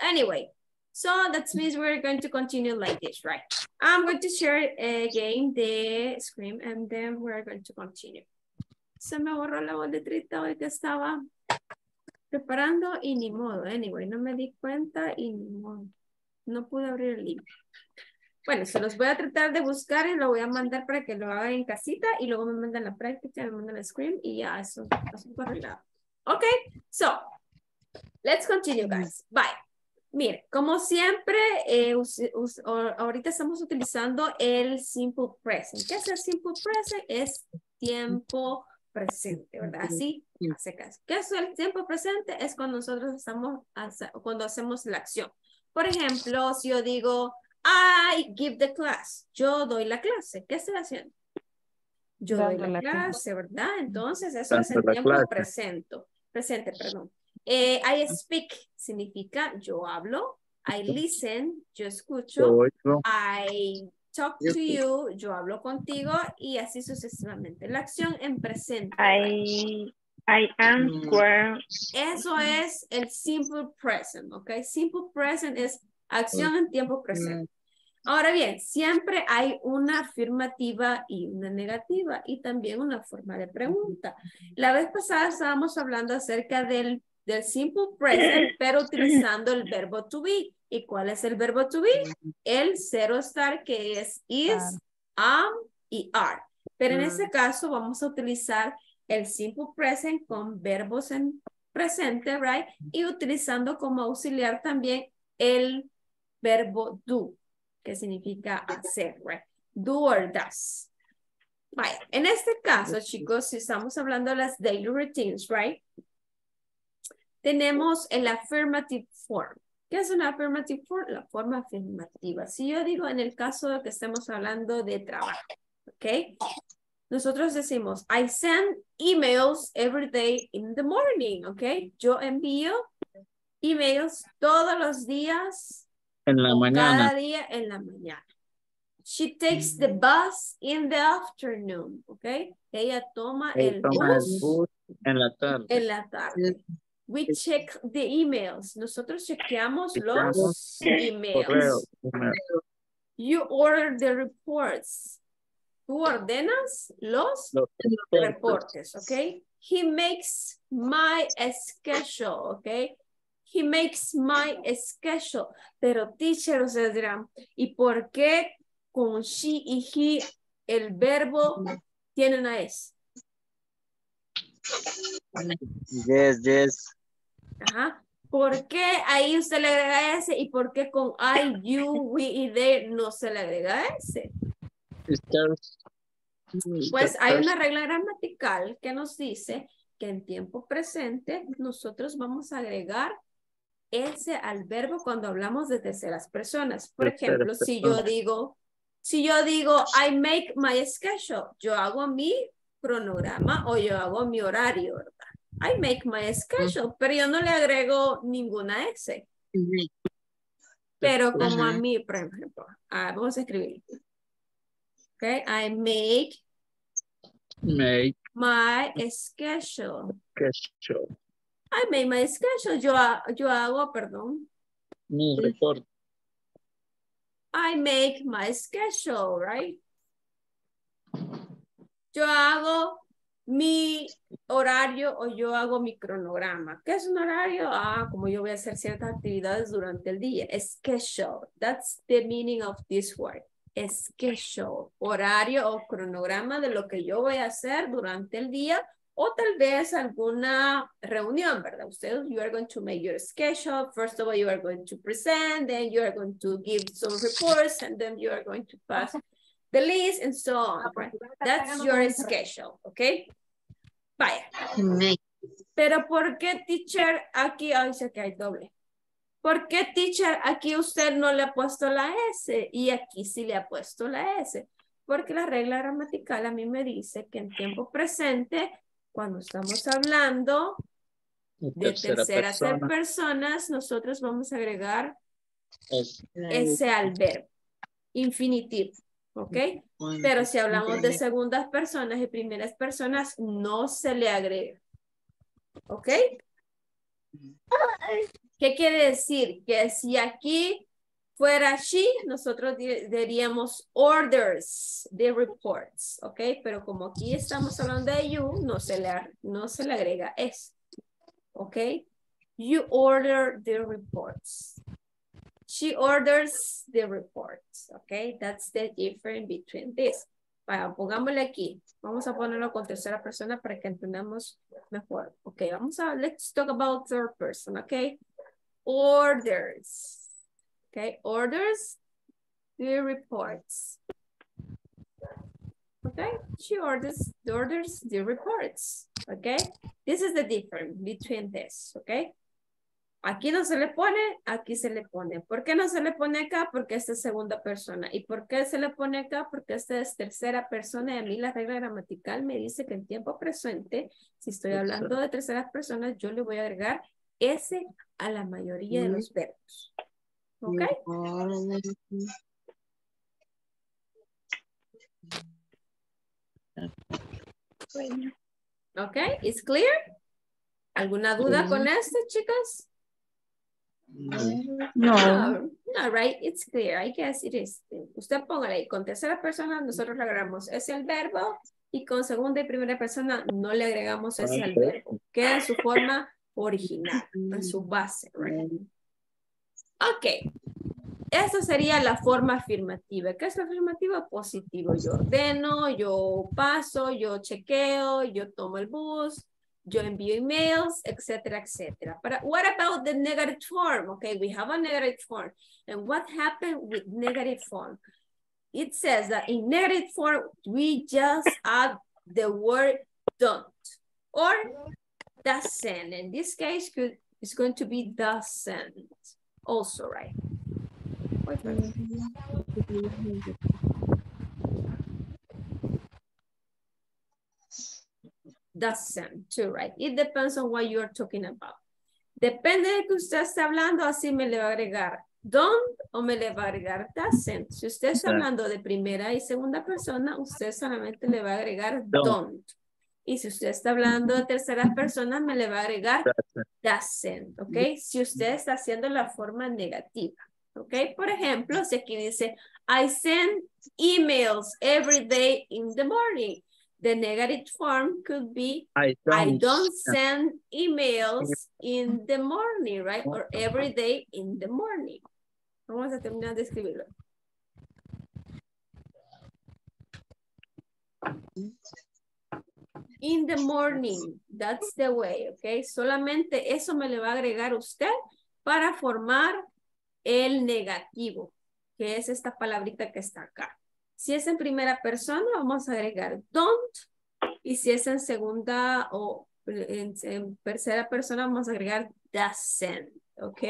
Anyway, so that means we're going to continue like this, right? I'm going to share again the screen and then we're going to continue. Se me borró la boletrita hoy que estaba preparando y ni modo. Anyway, no me di cuenta y ni modo. No pude abrir el link. Bueno, se los voy a tratar de buscar y lo voy a mandar para que lo hagan en casita y luego me mandan la práctica, me mandan el screen y ya, eso es un arreglado. Ok, so... Let's continue, guys. Bye. Mire, como siempre, ahorita estamos utilizando el simple present. ¿Qué es el simple present? Es tiempo presente, ¿verdad? Así, hace caso. ¿Qué es el tiempo presente? Es cuando nosotros estamos, cuando hacemos la acción. Por ejemplo, si yo digo, I give the class. Yo doy la clase. ¿Qué estoy haciendo? Yo doy la clase, ¿verdad? Entonces, eso es el tiempo presente, perdón. I speak significa yo hablo. I listen, yo escucho. I talk to you, yo hablo contigo. Y así sucesivamente. La acción en presente. I answer. Eso es el simple present, ¿ok? Simple present es acción en tiempo presente. Ahora bien, siempre hay una afirmativa y una negativa y también una forma de pregunta. La vez pasada estábamos hablando acerca del simple present, pero utilizando el verbo to be. ¿Y cuál es el verbo to be? El zero star, que es is, am y are. Pero en este caso vamos a utilizar el simple present con verbos en presente, right? Y utilizando como auxiliar también el verbo do, que significa hacer, right? Do or does. Vaya, en este caso, chicos, si estamos hablando de las daily routines, right? Tenemos el affirmative form. ¿Qué es una affirmative form? La forma afirmativa. Si yo digo en el caso de que estemos hablando de trabajo, ¿ok? Nosotros decimos, I send emails every day in the morning, ¿ok? Yo envío emails todos los días en la mañana. Cada día en la mañana. She takes the bus in the afternoon, ¿ok? Ella toma el bus en la tarde. We check the emails. Nosotros chequeamos los emails. Correo. You order the reports. Tú ordenas los reportes, ¿ok? He makes my schedule, ¿ok? He makes my schedule. Pero teacher, ustedes dirán, ¿y por qué con she y he el verbo tiene una S? Yes. Ajá. ¿Por qué ahí usted le agrega S y por qué con I, you, we y they no se le agrega S? Pues hay una regla gramatical que nos dice que en tiempo presente nosotros vamos a agregar S al verbo cuando hablamos de terceras personas. Por ejemplo, si yo digo I make my schedule, yo hago mi cronograma o yo hago mi horario, ¿verdad? I make my schedule, pero yo no le agrego ninguna S. Pero como a mí, por ejemplo, vamos a escribir. Okay, I make my schedule. I make my schedule. Yo hago, perdón. Mi reporte. I make my schedule, right? Yo hago mi horario o yo hago mi cronograma. ¿Qué es un horario? Como yo voy a hacer ciertas actividades durante el día. Schedule. That's the meaning of this word. Schedule, horario o cronograma de lo que yo voy a hacer durante el día o tal vez alguna reunión, ¿verdad? Ustedes, you are going to make your schedule. First of all, you are going to present, then you are going to give some reports, and then you are going to pass the list and so on, right? That's your schedule, ¿ok? Vaya. Pero ¿por qué, teacher, aquí dice que hay doble? ¿Por qué, teacher, aquí usted no le ha puesto la S y aquí sí le ha puesto la S? Porque la regla gramatical a mí me dice que en tiempo presente, cuando estamos hablando de terceras personas, nosotros vamos a agregar S al verbo, infinitivo, ¿ok? Pero si hablamos de segundas personas y primeras personas, no se le agrega, ¿ok? ¿Qué quiere decir? Que si aquí fuera she, nosotros diríamos orders the reports, ¿ok? Pero como aquí estamos hablando de you, no se le agrega S, ¿ok? You order the reports. She orders the reports, ¿ok? That's the difference between this. Vaya, pongámosle aquí. Vamos a ponerlo con tercera persona para que entendamos mejor. Ok, vamos a, let's talk about third person, ok. Orders. Ok, orders, the reports. Okay, she orders the reports. Okay, this is the difference between this. Okay, aquí no se le pone, aquí se le pone. ¿Por qué no se le pone acá? Porque esta es segunda persona. ¿Y por qué se le pone acá? Porque esta es tercera persona. Y a mí la regla gramatical me dice que en tiempo presente, si estoy hablando de terceras personas, yo le voy a agregar ese a la mayoría de los verbos. Okay. Okay, it's clear? ¿Alguna duda con esto, chicas? No. No, right? It's clear. I guess it is. Usted póngale ahí, con tercera persona nosotros le agregamos ese al verbo y con segunda y primera persona no le agregamos ese al verbo. Queda en su forma original, en su base, right? Ok. Esta sería la forma afirmativa. ¿Qué es la afirmativa? Positivo. Yo ordeno, yo paso, yo chequeo, yo tomo el bus, yo envío emails, etcétera, etcétera. But what about the negative form? Okay, we have a negative form. And what happened with negative form? It says that in negative form, we just add the word don't or doesn't. In this case, it's going to be doesn't also, right? Doesn't too, right? It depends on what you are talking about. Depende de que usted está hablando, así me le va a agregar don't o me le va a agregar doesn't. Si usted está hablando de primera y segunda persona, usted solamente le va a agregar don't. Y si usted está hablando de terceras personas, me le va a agregar doesn't, ¿ok? Si usted está haciendo la forma negativa. Okay, por ejemplo, si aquí dice, I send emails every day in the morning. The negative form could be, I don't send emails in the morning, right? Or every day in the morning. Vamos a terminar de escribirlo. In the morning, that's the way, okay? Solamente eso me le va a agregar usted para formar el negativo, que es esta palabrita que está acá. Si es en primera persona, vamos a agregar don't. Y si es en segunda o en tercera persona, vamos a agregar doesn't. ¿Ok?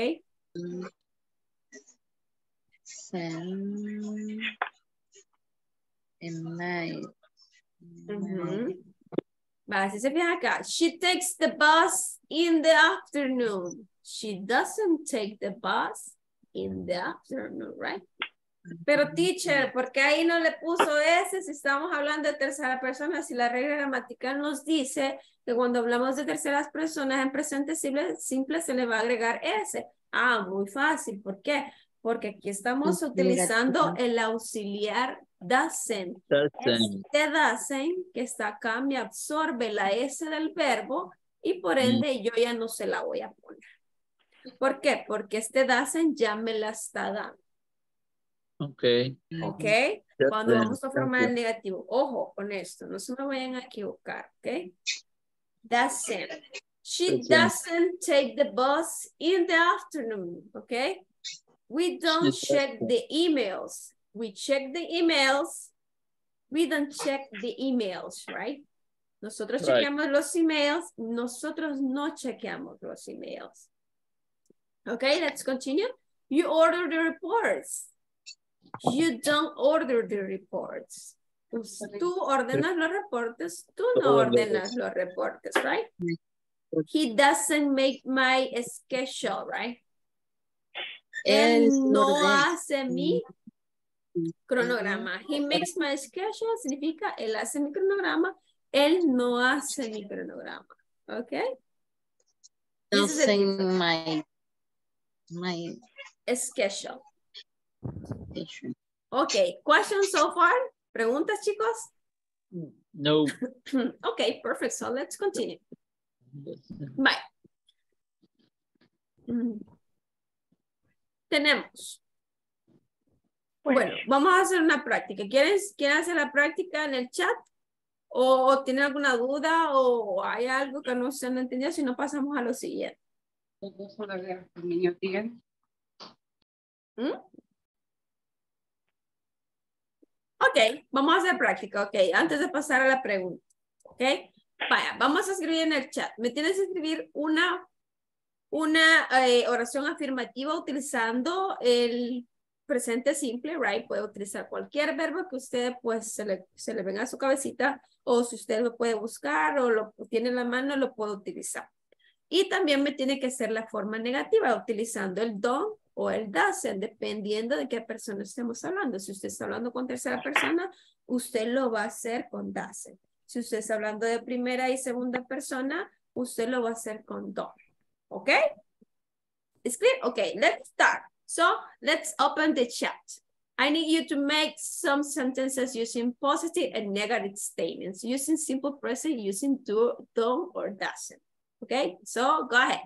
Vale, si se fijan acá. She takes the bus in the afternoon. She doesn't take the bus in the afternoon, right? Pero teacher, ¿por qué ahí no le puso ese si estamos hablando de tercera persona? Si la regla gramatical nos dice que cuando hablamos de terceras personas en presente simple se le va a agregar ese. Ah, muy fácil. ¿Por qué? Porque aquí estamos utilizando el auxiliar doesn't. Este doesn't que está acá me absorbe la S del verbo y por ende yo ya no se la voy a poner. ¿Por qué? Porque este doesn't ya me la está dando. Ok. Ok. Cuando vamos a formar el negativo. Ojo con esto. No se me vayan a equivocar. Ok. Doesn't. She doesn't take the bus in the afternoon. Ok. We don't check the emails. We check the emails. We don't check the emails, right? Nosotros chequeamos los emails. Nosotros no chequeamos los emails. Okay, let's continue. You order the reports. You don't order the reports. Tú ordenas los reportes. Tú no ordenas los reportes, right? He doesn't make my schedule, right? Él no hace mi cronograma. He makes my schedule significa él hace mi cronograma. Él no hace mi cronograma. Okay? Doesn't make my schedule. Okay, questions so far? ¿Preguntas, chicos? No. Okay, perfect. So let's continue. Bye. Tenemos Bueno, vamos a hacer una práctica. ¿Quieren hacer la práctica en el chat? ¿O tienen alguna duda? ¿O hay algo que no se han entendido? Si no, pasamos a lo siguiente. Ok, vamos a hacer práctica. Ok, antes de pasar a la pregunta. Ok, vaya, vamos a escribir en el chat. Me tienes que escribir una oración afirmativa utilizando el presente simple, right? Puede utilizar cualquier verbo que usted pues se le venga a su cabecita, o si usted lo puede buscar o lo tiene en la mano, lo puede utilizar. Y también me tiene que hacer la forma negativa utilizando el do o el doesn't, dependiendo de qué persona estemos hablando. Si usted está hablando con tercera persona, usted lo va a hacer con doesn't. Si usted está hablando de primera y segunda persona, usted lo va a hacer con do. ¿Ok? It's clear? Okay, let's start. So let's open the chat. I need you to make some sentences using positive and negative statements, using simple present, using do or doesn't. Okay, so go ahead.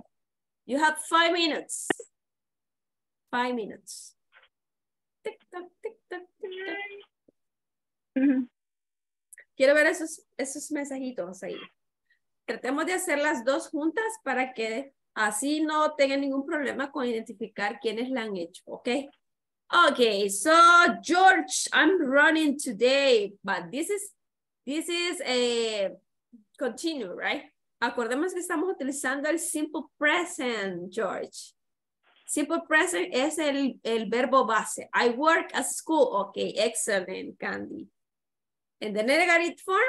You have 5 minutes. 5 minutes. Tic, tac, tic, tac, tic, tac. Quiero ver esos mensajitos ahí. Tratemos de hacer las dos juntas para que así no tengan ningún problema con identificar quiénes la han hecho, ¿ok? Okay, so George, I'm running today, but this is a continue, right? Acordemos que estamos utilizando el simple present, George. Simple present es el verbo base. I work at school. Okay, excellent, Candy. And the negative form?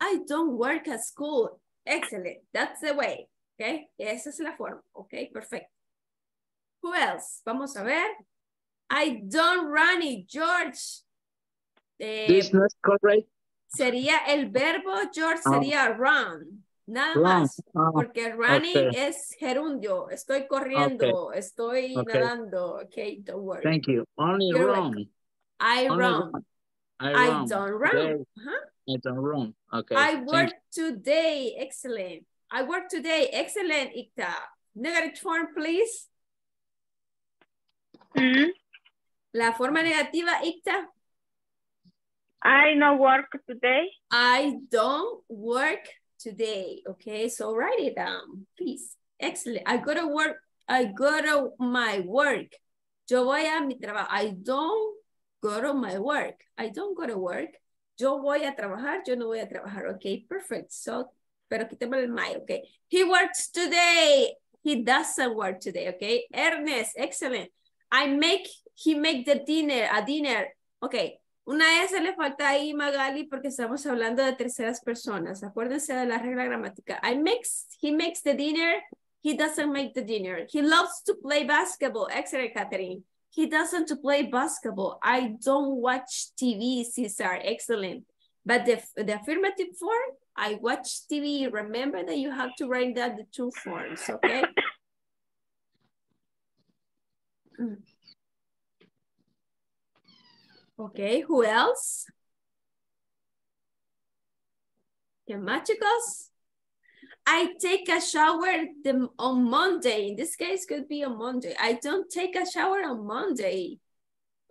I don't work at school. Excellent. That's the way. Okay. Esa es la forma. Okay. Perfecto. Who else? Vamos a ver. I don't run it, George. This not correct. Sería el verbo, George, sería run. Nada más. Porque running es gerundio. Estoy corriendo. Okay. Estoy nadando. Okay. Don't worry. Thank you. Only run. I run. I don't run. I don't run. Okay. I work today. Excellent. I work today. Excellent, Icta. Negative form, please. La forma negativa, Icta. I don't work today. I don't work today. Okay, so write it down, please. Excellent. I go to work. I go to my work. Yo voy a mi trabajo. I don't go to my work. I don't go to work. Yo voy a trabajar, yo no voy a trabajar. Okay, perfect. So, pero quítame el my, okay. He works today. He doesn't work today, okay. Ernest, excellent. He make the dinner, a dinner. Okay, una S le falta ahí, Magali, porque estamos hablando de terceras personas. Acuérdense de la regla gramática. He makes the dinner. He doesn't make the dinner. He loves to play basketball. Excellent, Catherine. He doesn't play basketball. I don't watch TV, Cesar. Excellent. But the affirmative form, I watch TV. Remember that you have to write down the two forms, okay? Okay, who else? ¿Qué más, chicos? I take a shower on Monday. In this case, could be on Monday. I don't take a shower on Monday.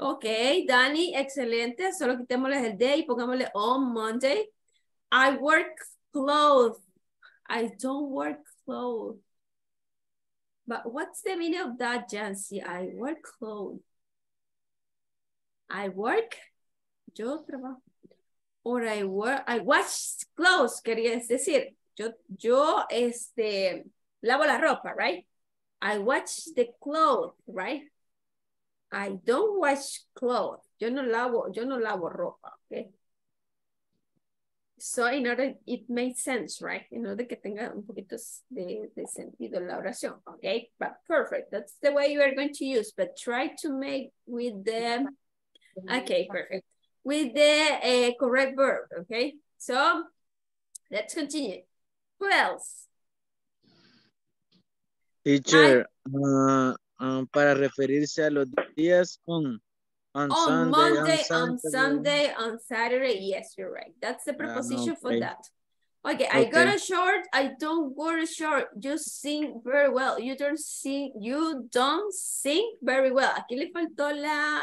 Okay, Danny, excelente. Solo quitémosle el day y pongámosle on Monday. I work clothes. I don't work clothes. But what's the meaning of that, Jancy? I work clothes. I work. Yo trabajo. Or I work. I wash clothes, quería decir. Yo lavo la ropa, right? I wash the clothes, right? I don't wash clothes. Yo no lavo ropa, okay? So in order, it made sense, right? In order que tenga un poquito de sentido la oración, okay? But perfect, that's the way you are going to use, but try to make with the, okay, perfect. With the correct verb, okay? So let's continue. Who else? Teacher, para referirse a los días on Monday, on Sunday, on Saturday. Yes, you're right. That's the preposition for that. Okay, I got a short. I don't wear a short. You sing very well. You don't sing very well. Aquí le faltó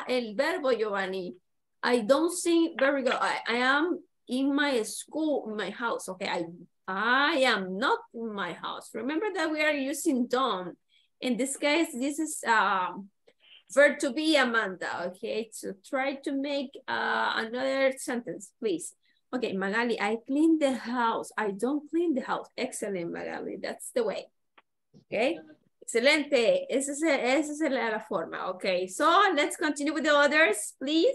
el verbo, Giovanni. I don't sing very well. I am in my school, in my house. Okay, I am not in my house. Remember that we are using don't. In this case, this is verb to be, Amanda. Okay, so try to make another sentence, please. Okay, Magali, I clean the house. I don't clean the house. Excellent, Magali. That's the way. Okay? Excelente. Esa es la forma. Okay, so let's continue with the others, please.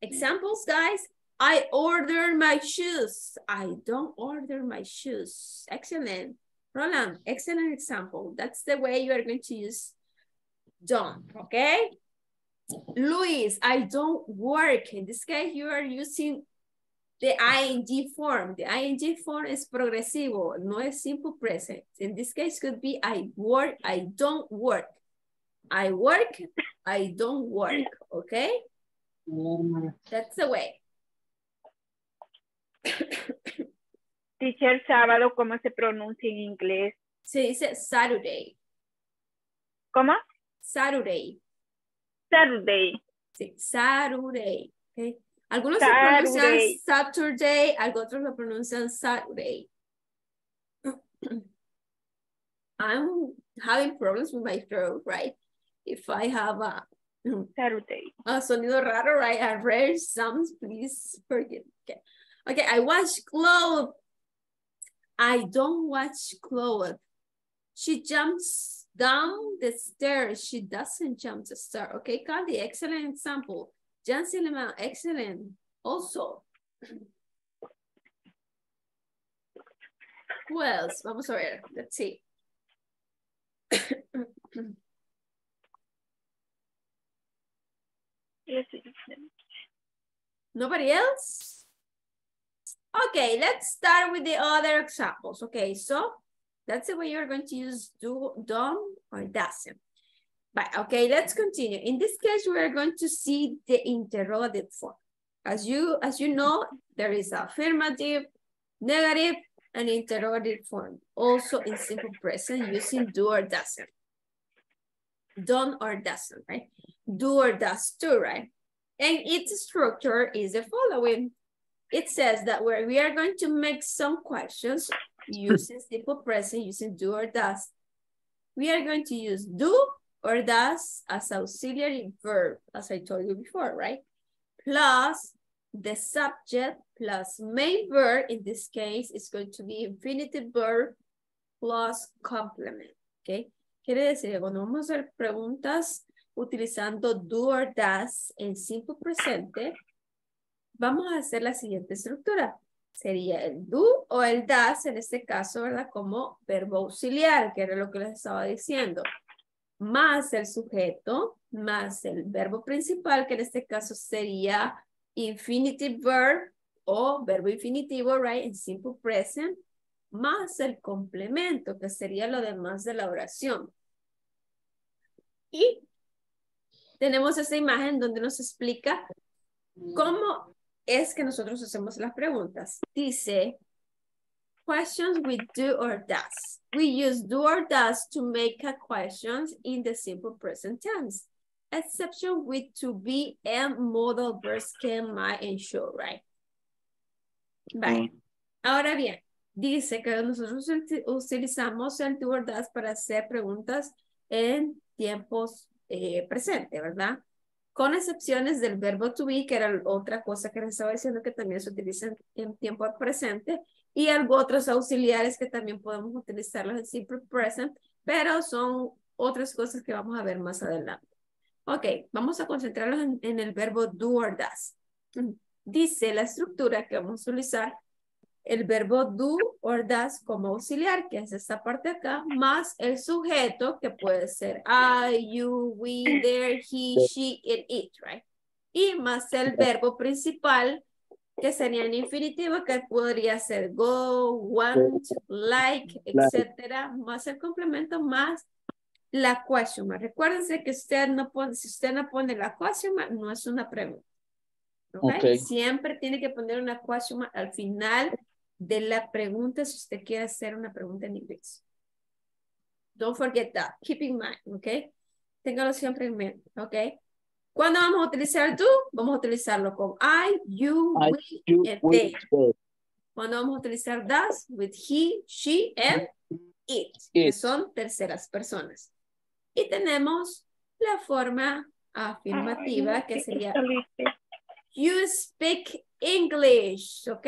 Examples, guys. I ordered my shoes. I don't order my shoes. Excellent. Roland, excellent example. That's the way you are going to use don't, okay? Luis, I don't work. In this case, you are using the ing form. The ing form is progresivo, no a simple present. In this case, could be I work, I don't work. I work, I don't work, okay? That's the way. Teacher, sábado, ¿cómo se pronuncia en inglés? Se dice Saturday. ¿Cómo? Saturday. Saturday. Sí, Saturday, okay. Algunos Saturday. Lo pronuncian Saturday, otros lo pronuncian Saturday. I'm having problems with my throat, right? If I have a Saturday. A sonido raro, right? I read some, please forgive. Okay. Okay, I wash clothes. I don't wash clothes. She jumps down the stairs. She doesn't jump the stairs. Okay, Candy, excellent example. Jancy, excellent. Also, who else? Vamos a ver. Let's see. Nobody else? Okay, let's start with the other examples. Okay, so that's the way you're going to use do, don't, or doesn't. But okay, let's continue. In this case, we're going to see the interrogative form. As you know, there is affirmative, negative, and interrogative form. Also in simple present using do or doesn't. Don't or doesn't, right? Do or does too, right? And its structure is the following. It says that we are going to make some questions using simple present, using do or does. We are going to use do or does as auxiliary verb, as I told you before, right? Plus the subject plus main verb, in this case, is going to be infinitive verb plus complement, okay? Quiere decir, cuando vamos a hacer preguntas utilizando do or does en simple presente, vamos a hacer la siguiente estructura. Sería el do o el does, en este caso, ¿verdad? Como verbo auxiliar, que era lo que les estaba diciendo. Más el sujeto, más el verbo principal, que en este caso sería infinitive verb o verbo infinitivo, right? En simple present. Más el complemento, que sería lo demás de la oración. Y tenemos esta imagen donde nos explica cómo es que nosotros hacemos las preguntas. Dice, questions with do or does. We use do or does to make a questions in the simple present tense. Exception with to be and modal verbs can, might, and should, right? Right. Ahora bien, dice que nosotros utilizamos el do or does para hacer preguntas en tiempos presente, ¿verdad? Con excepciones del verbo to be, que era otra cosa que les estaba diciendo que también se utiliza en tiempo presente, y otros auxiliares que también podemos utilizarlos en simple present, pero son otras cosas que vamos a ver más adelante. Ok, vamos a concentrarnos en el verbo do or does. Dice la estructura que vamos a utilizar el verbo do or does como auxiliar, que es esta parte de acá, más el sujeto, que puede ser I, you, we, there, he, she, and it, right? Y más el verbo principal, que sería en infinitivo, que podría ser go, want, like, etcétera, más el complemento, más la question mark. Recuérdense que usted no pone, si usted no pone la question mark, no es una pregunta. ¿Okay? Okay. Siempre tiene que poner una question mark al final de la pregunta si usted quiere hacer una pregunta en inglés. Don't forget that. Keep in mind, ¿ok? Téngalo siempre en mente, ¿ok? ¿Cuándo vamos a utilizar do? Vamos a utilizarlo con I, you, we, and they. ¿Cuándo vamos a utilizar does? With he, she, and it. Que son terceras personas. Y tenemos la forma afirmativa que sería you speak English, ¿ok?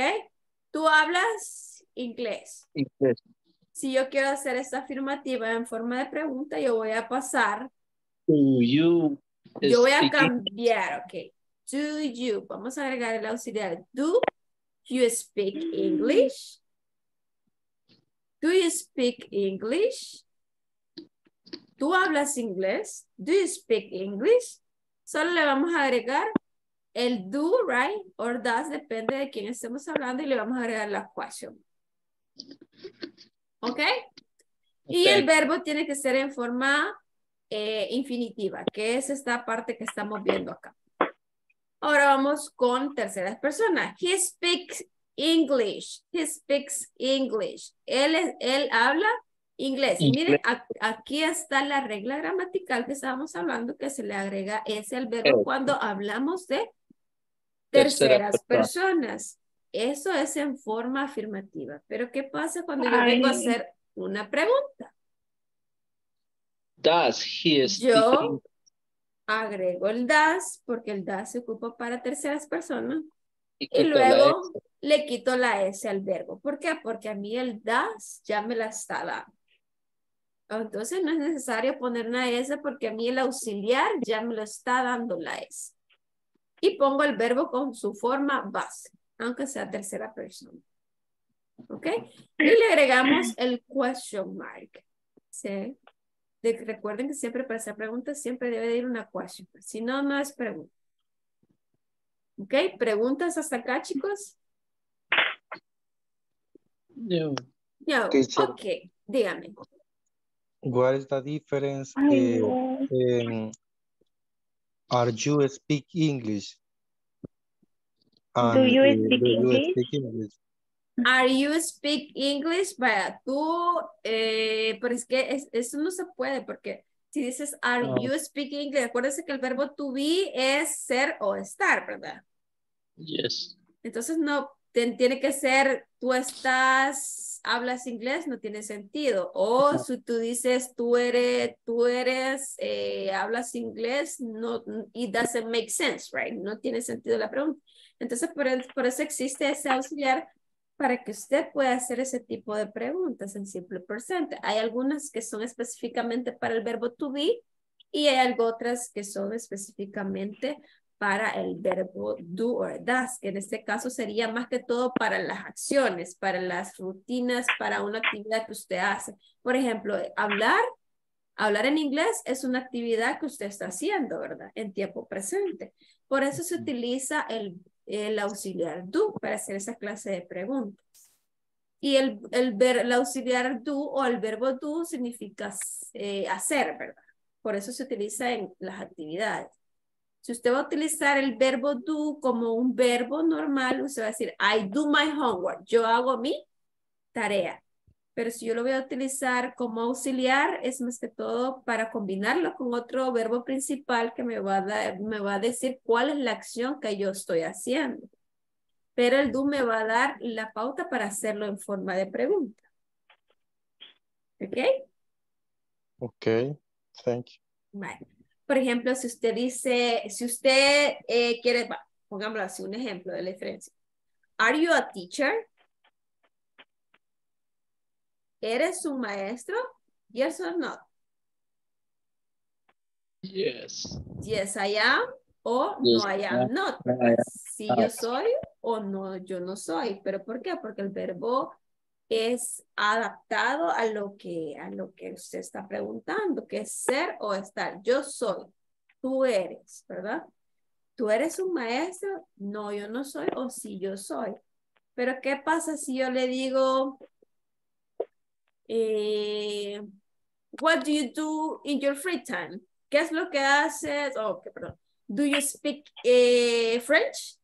Tú hablas inglés. Si yo quiero hacer esta afirmativa en forma de pregunta, yo voy a pasar. Yo voy a cambiar, ok. Do you, vamos a agregar el auxiliar. Do you speak English? Do you speak English? ¿Tú hablas inglés? Do you speak English? Solo le vamos a agregar el do, right? O does, depende de quién estemos hablando, y le vamos a agregar la question. ¿Ok? Y el verbo tiene que ser en forma infinitiva, que es esta parte que estamos viendo acá. Ahora vamos con terceras personas. He speaks English. He speaks English. Él habla inglés. Y miren, aquí está la regla gramatical que estábamos hablando, que se le agrega ese al verbo cuando hablamos de terceras personas. Eso es en forma afirmativa. Pero ¿qué pasa cuando yo vengo a hacer una pregunta? Does he speak? Yo agrego el does porque el does se ocupa para terceras personas y luego le quito la S al verbo. ¿Por qué? Porque a mí el does ya me la está dando. Entonces no es necesario poner una S porque a mí el auxiliar ya me lo está dando la S. Y pongo el verbo con su forma base, aunque sea tercera persona. ¿Ok? Y le agregamos el question mark. ¿Sí? Recuerden que siempre para hacer preguntas siempre debe de ir una question. Si no, no es pregunta. ¿Ok? ¿Preguntas hasta acá, chicos? No. No. Ok. Dígame. What is the difference? Are you speak English? Do you speak English? Are you speak English? Vaya, tú, pero es que eso no se puede porque si dices are you speak English, acuérdense que el verbo to be es ser o estar, ¿verdad? Yes. Entonces no, tiene que ser tú estás, hablas inglés, no tiene sentido. O si tú dices tú eres, hablas inglés, no, it doesn't make sense, right? No tiene sentido la pregunta. Entonces por eso existe ese auxiliar, para que usted pueda hacer ese tipo de preguntas en simple presente. Hay algunas que son específicamente para el verbo to be y hay otras que son específicamente para el verbo do o does, que en este caso sería más que todo para las acciones, para las rutinas, para una actividad que usted hace. Por ejemplo, hablar en inglés es una actividad que usted está haciendo, ¿verdad? En tiempo presente. Por eso se utiliza el auxiliar do para hacer esa clase de preguntas. Y el auxiliar do o el verbo do significa hacer, ¿verdad? Por eso se utiliza en las actividades. Si usted va a utilizar el verbo do como un verbo normal, usted va a decir, I do my homework. Yo hago mi tarea. Pero si yo lo voy a utilizar como auxiliar, es más que todo para combinarlo con otro verbo principal que me va a decir cuál es la acción que yo estoy haciendo. Pero el do me va a dar la pauta para hacerlo en forma de pregunta. ¿Ok? Ok, thank you. Vale. Por ejemplo, si usted dice, si usted quiere, pongámoslo así, un ejemplo de la diferencia. ¿Are you a teacher? ¿Eres un maestro? Yes or no? Yes. Yes, I am o yes, no, I am not. Si yo soy o no, yo no soy. ¿Pero por qué? Porque el verbo es adaptado a lo que usted está preguntando, que es ser o estar. Yo soy, tú eres, ¿verdad? ¿Tú eres un maestro? No, yo no soy o sí, yo soy. ¿Pero qué pasa si yo le digo... What do you do in your free time? ¿Qué es lo que haces? Oh, qué perdón. Do you speak French?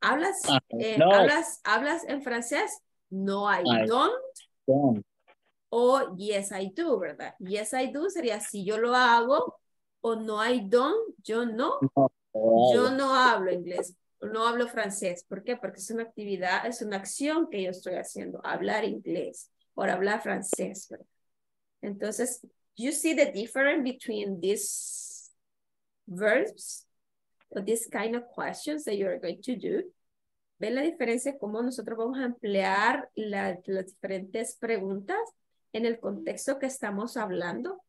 ¿Hablas, no. ¿Hablas en francés? No, I don't. O yes, I do, ¿verdad? Yes, I do sería si yo lo hago. O no, I don't, yo no hablo inglés. No hablo francés. ¿Por qué? Porque es una actividad, es una acción que yo estoy haciendo. Hablar inglés o hablar francés, ¿verdad? Entonces, you see the difference between these verbs or this kind of questions that you are going to do. ¿Ven la diferencia cómo nosotros vamos a emplear las diferentes preguntas en el contexto que estamos hablando?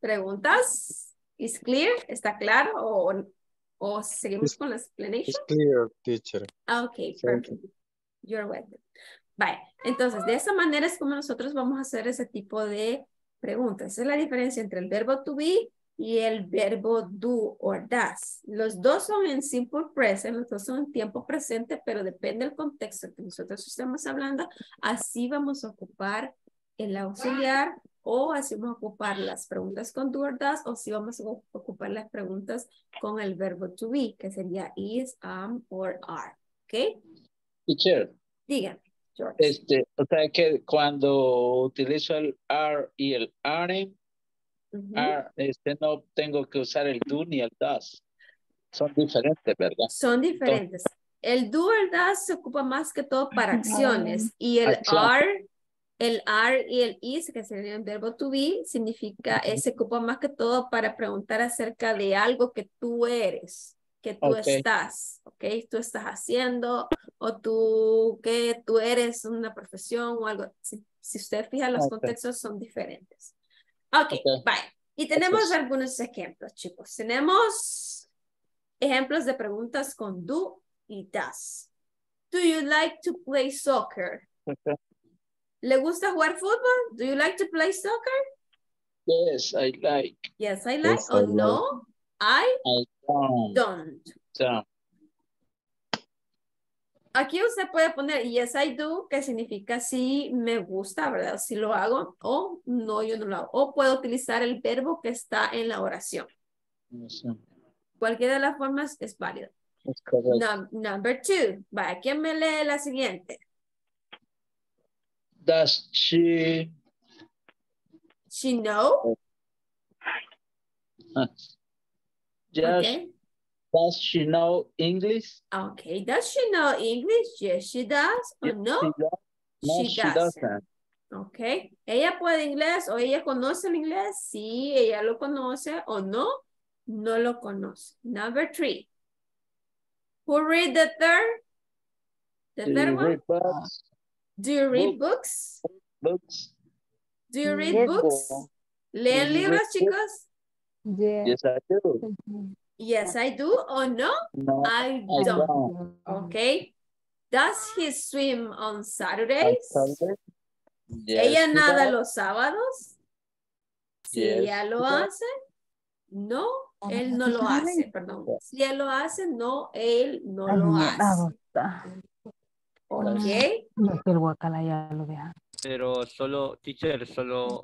¿Preguntas? ¿Is clear? ¿Está claro? ¿O seguimos con las explanations? It's clear, teacher. Ok, perfect. You're welcome. Bye. Entonces, de esa manera es como nosotros vamos a hacer ese tipo de preguntas. Esa es la diferencia entre el verbo to be y el verbo do o does. Los dos son en simple present, los dos son en tiempo presente, pero depende del contexto que nosotros estamos hablando. Así vamos a ocupar el auxiliar, o así vamos a ocupar las preguntas con do or does, o si vamos a ocupar las preguntas con el verbo to be, que sería is, am, or are. ¿Ok? Teacher. Dígame, George. O sea, que cuando utilizo el are y el aren't, no tengo que usar el do ni el does. Son diferentes, ¿verdad? Son diferentes. Entonces, el do or does se ocupa más que todo para acciones, y el are... El are y el is, que sería el verbo to be, significa, se ocupa más que todo para preguntar acerca de algo que tú eres, que tú estás, ¿ok? Tú estás haciendo, o tú, que tú eres una profesión o algo. Si usted fija, los contextos son diferentes. Ok, bye. Y tenemos algunos ejemplos, chicos. Tenemos ejemplos de preguntas con do y does. Do you like to play soccer? ¿Le gusta jugar fútbol? Do you like to play soccer? Yes, I like. Yes, I like. Yes, no, I don't. Aquí usted puede poner yes, I do, que significa sí me gusta, ¿verdad? Si lo hago, o no, yo no lo hago. O puedo utilizar el verbo que está en la oración. Yes. Cualquiera de las formas es válido. Number 2. Vaya, ¿quién me lee la siguiente? Does she know? Does she know English? Okay, does she know English? Yes, she does. Or no? She doesn't. Okay, ¿ella puede inglés o ella conoce el inglés? Sí, ella lo conoce. ¿O no? No lo conoce. Number 3. Who read the third? The third one? Do you read books? Do you read books? ¿Leen libros, chicos? Yes, I do. Yes, I do. Or no? No, I don't. Okay. Does he swim on Saturdays? Yes, ¿ella nada los sábados? ¿Si ella lo hace? No, él no lo hace, perdón. Si él lo hace, no, él no lo hace. Okay. Pero solo, teacher, solo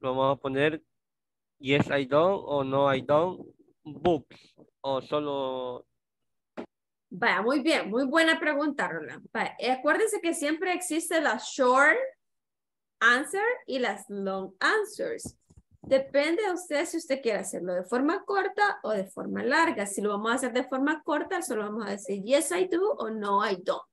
vamos a poner yes, I don't, o no, I don't, books, o solo... Vaya, muy bien, muy buena pregunta, Roland. Vaya, acuérdense que siempre existe la short answer y las long answers. Depende de usted si usted quiere hacerlo de forma corta o de forma larga. Si lo vamos a hacer de forma corta, solo vamos a decir yes, I do o no, I don't.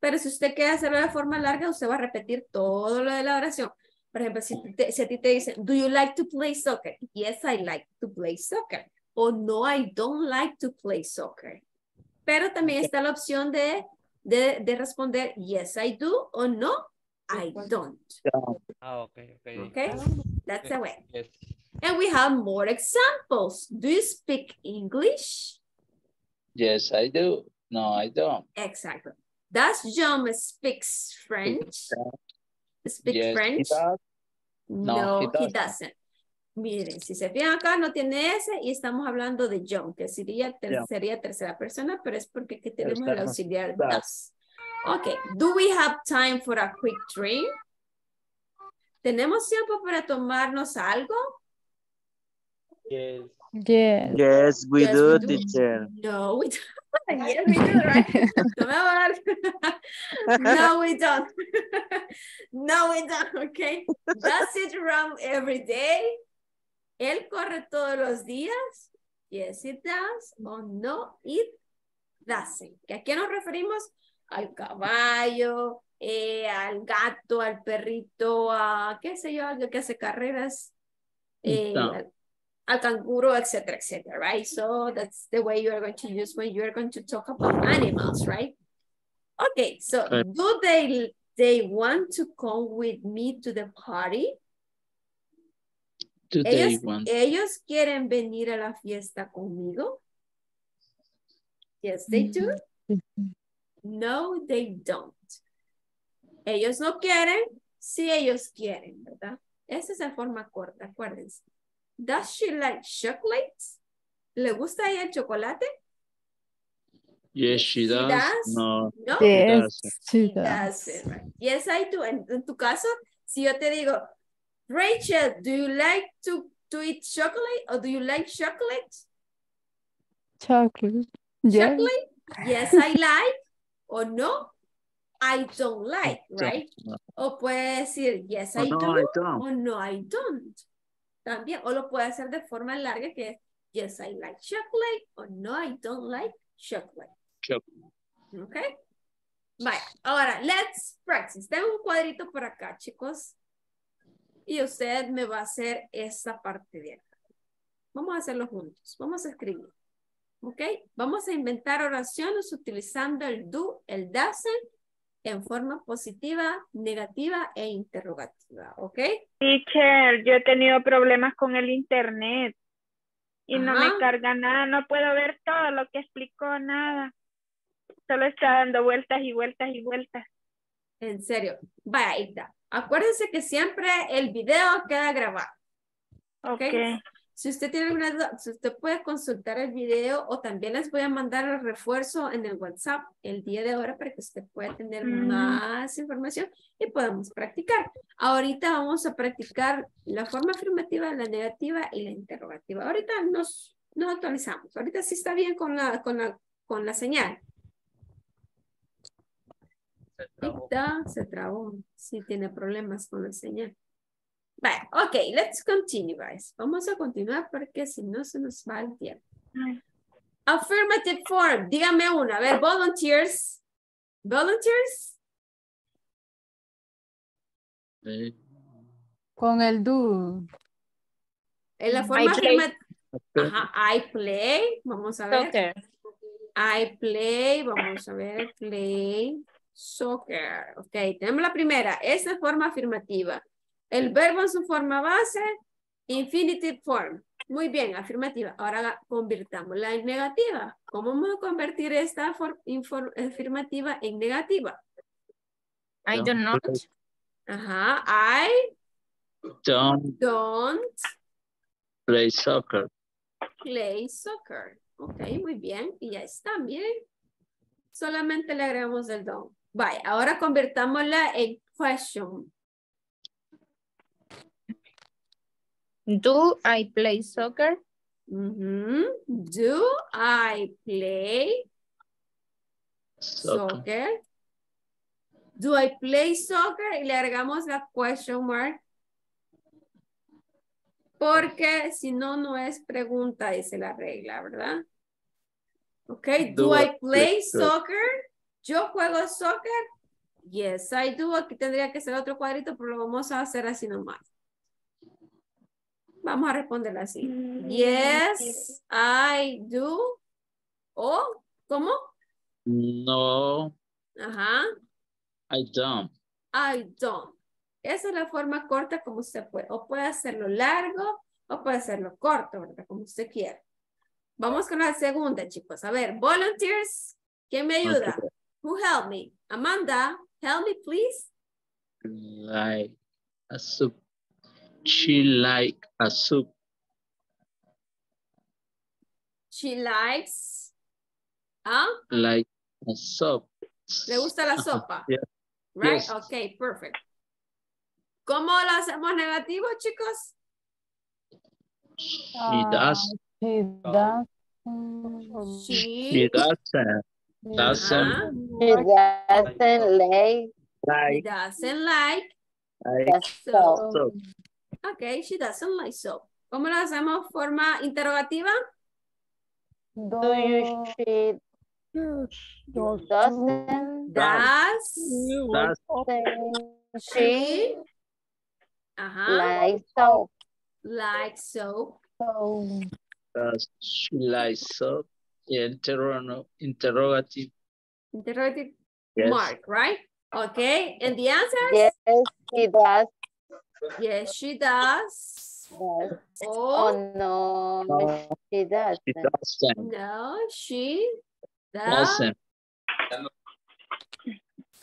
Pero si usted quiere hacerlo de forma larga, usted va a repetir todo lo de la oración. Por ejemplo, si a ti te dicen, do you like to play soccer? Yes, I like to play soccer. O no, I don't like to play soccer. Pero también está la opción de responder yes, I do o no, I don't. Okay? That's the way. Yes. And we have more examples. Do you speak English? Yes, I do. No, I don't. Exactly. Does John speak French? Yes, French? He does. No, he doesn't. Miren, si se fijan acá no tiene S y estamos hablando de John, que sería tercera persona, pero es porque aquí tenemos el auxiliar does. Ok, do we have time for a quick drink? ¿Tenemos tiempo para tomarnos algo? Yes. Yes. Yes, we do, teacher. No, we don't. Yes, we do, right? No, we don't. No, we don't, okay? Does it run every day? ¿Él corre todos los días? Yes, it does. O no, it doesn't. ¿A qué nos referimos? Al caballo, al gato, al perrito, a qué sé yo, algo que hace carreras. Al canguro, etc., etc., right? So that's the way you are going to use when you are going to talk about animals, right? Okay, so do they want to come with me to the party? Do ellos quieren venir a la fiesta conmigo? Yes, they do. No, they don't. Ellos no quieren, sí ellos quieren, ¿verdad? Esa es la forma corta, acuérdense. Does she like chocolates? ¿Le gusta a ella el chocolate? Yes, she does. No, yes, she does. Right. Yes, I do. En tu caso, si yo te digo, Rachel, do you like to eat chocolate? Or do you like chocolate? Chocolate. Yes. Chocolate? Yes, I like. O no, I don't like, right? O puede decir, yes, I do. O no, I don't. También, o lo puede hacer de forma larga que es yes, I like chocolate o no, I don't like chocolate. Okay. Vaya, ahora, let's practice. Tengo un cuadrito por acá, chicos. Y usted me va a hacer esta parte de acá. Vamos a hacerlo juntos. Vamos a escribir. Ok. Vamos a inventar oraciones utilizando el do, el doesn't, en forma positiva, negativa e interrogativa, ¿ok? Teacher, yo he tenido problemas con el internet y no me carga nada, no puedo ver todo lo que explicó, nada. Solo está dando vueltas y vueltas y vueltas. En serio, vaya, ahí está. Acuérdense que siempre el video queda grabado, ¿ok? Okay. Si usted tiene alguna duda, usted puede consultar el video o también les voy a mandar el refuerzo en el WhatsApp el día de ahora para que usted pueda tener más información y podamos practicar. Ahorita vamos a practicar la forma afirmativa, la negativa y la interrogativa. Ahorita nos actualizamos. Ahorita sí está bien con la señal. Se trabó. Sí tiene problemas con la señal. Vale, ok, let's continue, guys. Vamos a continuar porque si no se nos va el tiempo. Affirmative form, dígame una. A ver, volunteers. Volunteers. Sí. Con el do. En la forma afirmativa. Ajá, I play. Vamos a ver. Soccer. I play. Vamos a ver, play. Soccer. Ok, tenemos la primera. Esa es forma afirmativa. El verbo en su forma base, infinitive form. Muy bien, afirmativa. Ahora convirtámosla en negativa. ¿Cómo vamos a convertir esta afirmativa en negativa? I do not. Ajá, I don't play soccer. Play soccer. Ok, muy bien. Y ya está, miren. Solamente le agregamos el don't. Vale, ahora convirtámosla en question. Do I play soccer? Do I play soccer? Do I play soccer? Y le agregamos la question mark. Porque si no, no es pregunta, dice la regla, ¿verdad? Ok, do I play soccer? ¿Yo juego soccer? Yes, I do. Aquí tendría que ser otro cuadrito, pero lo vamos a hacer así nomás. Vamos a responderla así. Yes, I do. O, ¿cómo? No. Ajá. I don't. I don't. Esa es la forma corta como usted puede. O puede hacerlo largo o puede hacerlo corto, ¿verdad? Como usted quiera. Vamos con la segunda, chicos. A ver, volunteers. ¿Quién me ayuda? Who help me? Amanda, help me, please. Like a super. she likes a soup? She likes like a soup. Le gusta la sopa. Yeah. Right? Yes. Okay, perfect. ¿Cómo lo hacemos negativo, chicos? She does. She does. She doesn't. Doesn't. She doesn't like. She doesn't like soap. Soap. Okay, she doesn't like soap. ¿Cómo lo hacemos forma interrogativa? Do you she doesn't does she like soap? Like soap. Does she like soap? Interrogative. Interrogative mark, right? Okay. And the answers? Yes, she does. Yes, she does. Yes. Oh, no, no, she doesn't. She doesn't. No, she doesn't.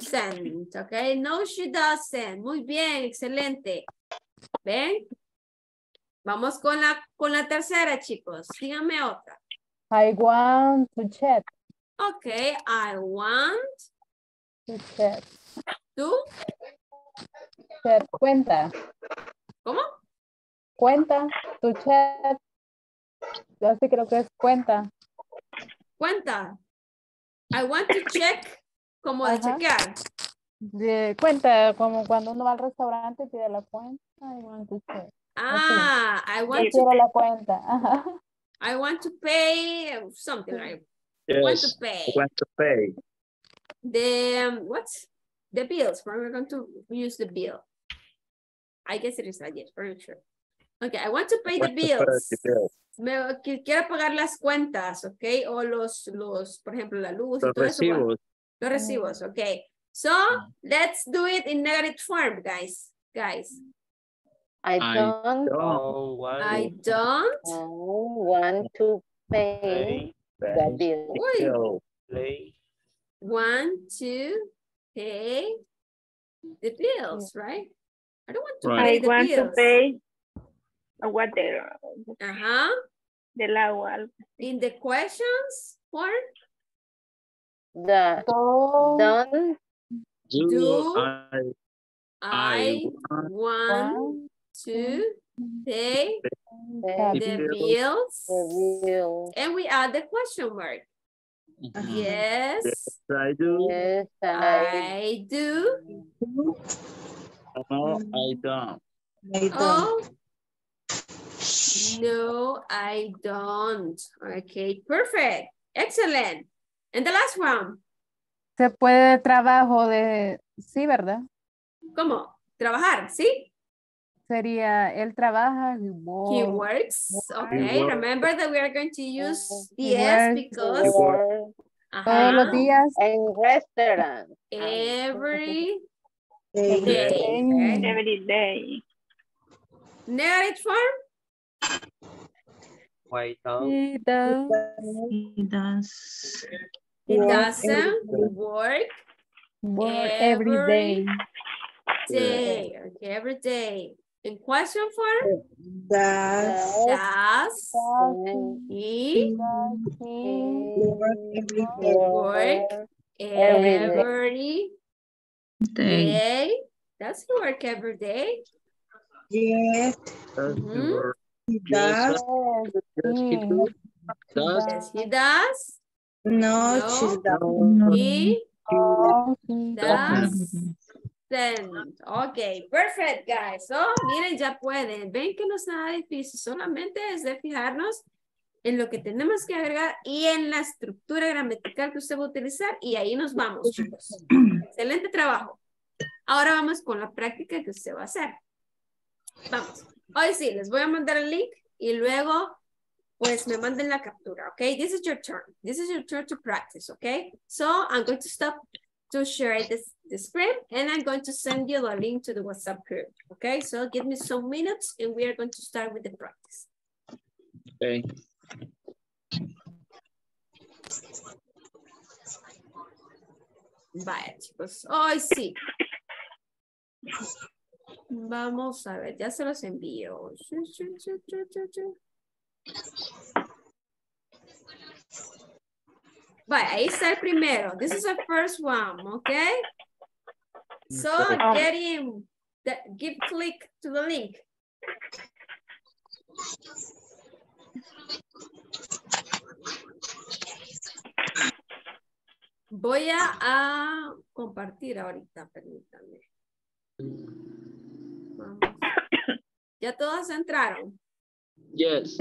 Doesn't. Okay. No, she doesn't. Muy bien, excelente. ¿Ven? Vamos con la tercera, chicos. Díganme otra. I want to check. Okay, I want to check. ¿Tú? Check, cuenta. ¿Cómo? Cuenta, to check. Yo sí creo que es cuenta. Cuenta. I want to check, como de chequear. De cuenta, como cuando uno va al restaurante y pide la cuenta. I want to check. Ah, okay. I want to pay la cuenta. Ajá. I want to pay something, right? Yes, want to pay. I want to pay. The, what's the bills? We're going to use the bill. I guess it is like it, for sure. Okay, I want to pay the bills. The bills. Quiero pagar las cuentas, okay? O los por ejemplo, la luz. Los recibos. Los recibos, okay. So, let's do it in negative form, guys. I don't want to pay the bill. Want to pay the bills, right? I don't want to pay the bills. I want to pay water. Uh-huh. Del agua. In the questions for the don't do I want to pay the bills. And we add the question mark. Yes, I do. Yes, I do. No, I don't. Oh, no, I don't. Okay, perfect. Excellent. And the last one. Se puede trabajo de... Sí, ¿verdad? ¿Cómo? Trabajar, ¿sí? Sería, él trabaja, he works. He works. Okay, he remember works. That we are going to use the S because... Todos los días. In restaurant. Every day. Okay. Every day. Negative form? Why don't? He does. He does. He doesn't work every day. Day. Okay, every day. In question form? Does he work every day? Does he work every day? Yes. He does. Yes, he does. No, she doesn't. He does. Ok, perfect, guys. So, miren, ya pueden. Ven que no es nada difícil. Solamente es de fijarnos en lo que tenemos que agregar y en la estructura gramatical que usted va a utilizar. Y ahí nos vamos, chicos. Excelente trabajo. Ahora vamos con la práctica que usted va a hacer. Vamos. Hoy sí, les voy a mandar el link y luego, pues, me manden la captura, ok? This is your turn. This is your turn to practice, ok? So, I'm going to stop to share the script, and I'm going to send you the link to the WhatsApp group. Okay, so give me some minutes and we are going to start with the practice. Okay. Bye, chicos. Oh, I see. Vamos a ver, ya se los envío. Vaya, ahí está el primero. This is the first one, okay? So, get him. Give click to the link. Voy a compartir ahorita, permítanme. Vamos. ¿Ya todos entraron? Yes.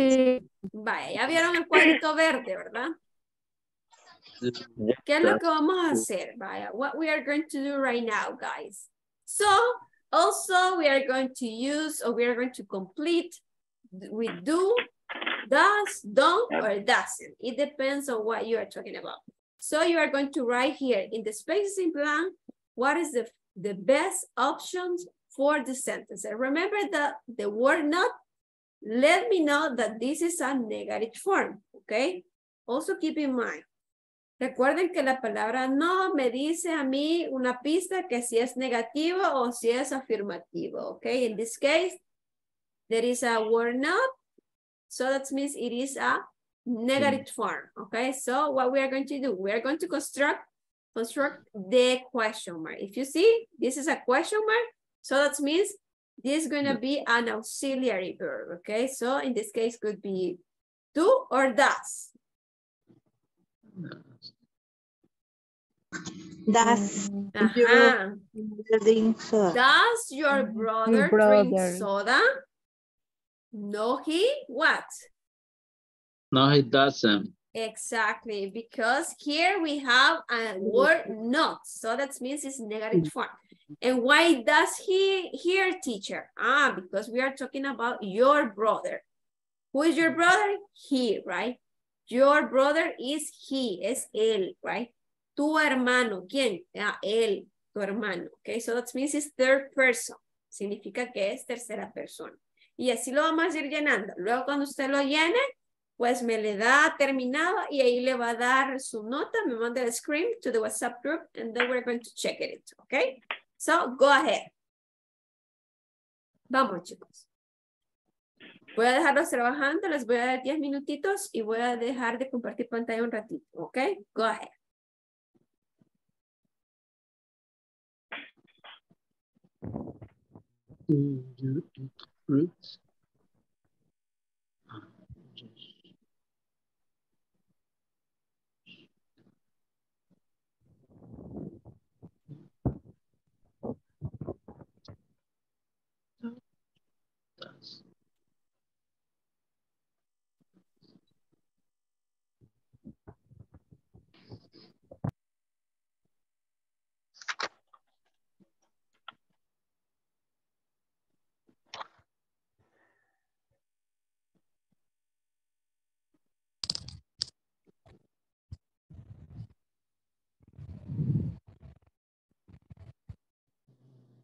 Vaya, ya vieron el cuadrito verde, ¿verdad? ¿Qué es lo que vamos a hacer? Vaya, what we are going to do right now, guys. So, also we are going to use, or we are going to complete with do, does, don't, or doesn't. It depends on what you are talking about. So you are going to write here in the spacing plan, what is the best options for the sentence. And remember that the word not, let me know that this is a negative form, okay? Also keep in mind, recuerden que la palabra no me dice a mí una pista que si es negativo o si es afirmativo, okay? In this case, there is a word not, so that means it is a negative form, okay? So what we are going to do, we are going to construct the question mark. If you see, this is a question mark, so that means this is gonna be an auxiliary verb, okay? So in this case could be do or does. Does your brother drink soda? No, he what? No, he doesn't. Exactly, because here we have a word not, so that means it's negative form. And why does he here, teacher? Ah, because we are talking about your brother. Who is your brother? He, right? Your brother is he, es él, right? Tu hermano, ¿quién? Ah, él, tu hermano, okay? So that means it's third person, significa que es tercera persona. Y así lo vamos a ir llenando. Luego cuando usted lo llene, pues me le da terminado y ahí le va a dar su nota, me manda el screen to the WhatsApp group and then we're going to check it, okay? So, go ahead. Vamos, chicos. Voy a dejarlos trabajando, les voy a dar 10 minutitos y voy a dejar de compartir pantalla un ratito, okay? Go ahead.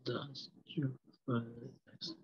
Does your father does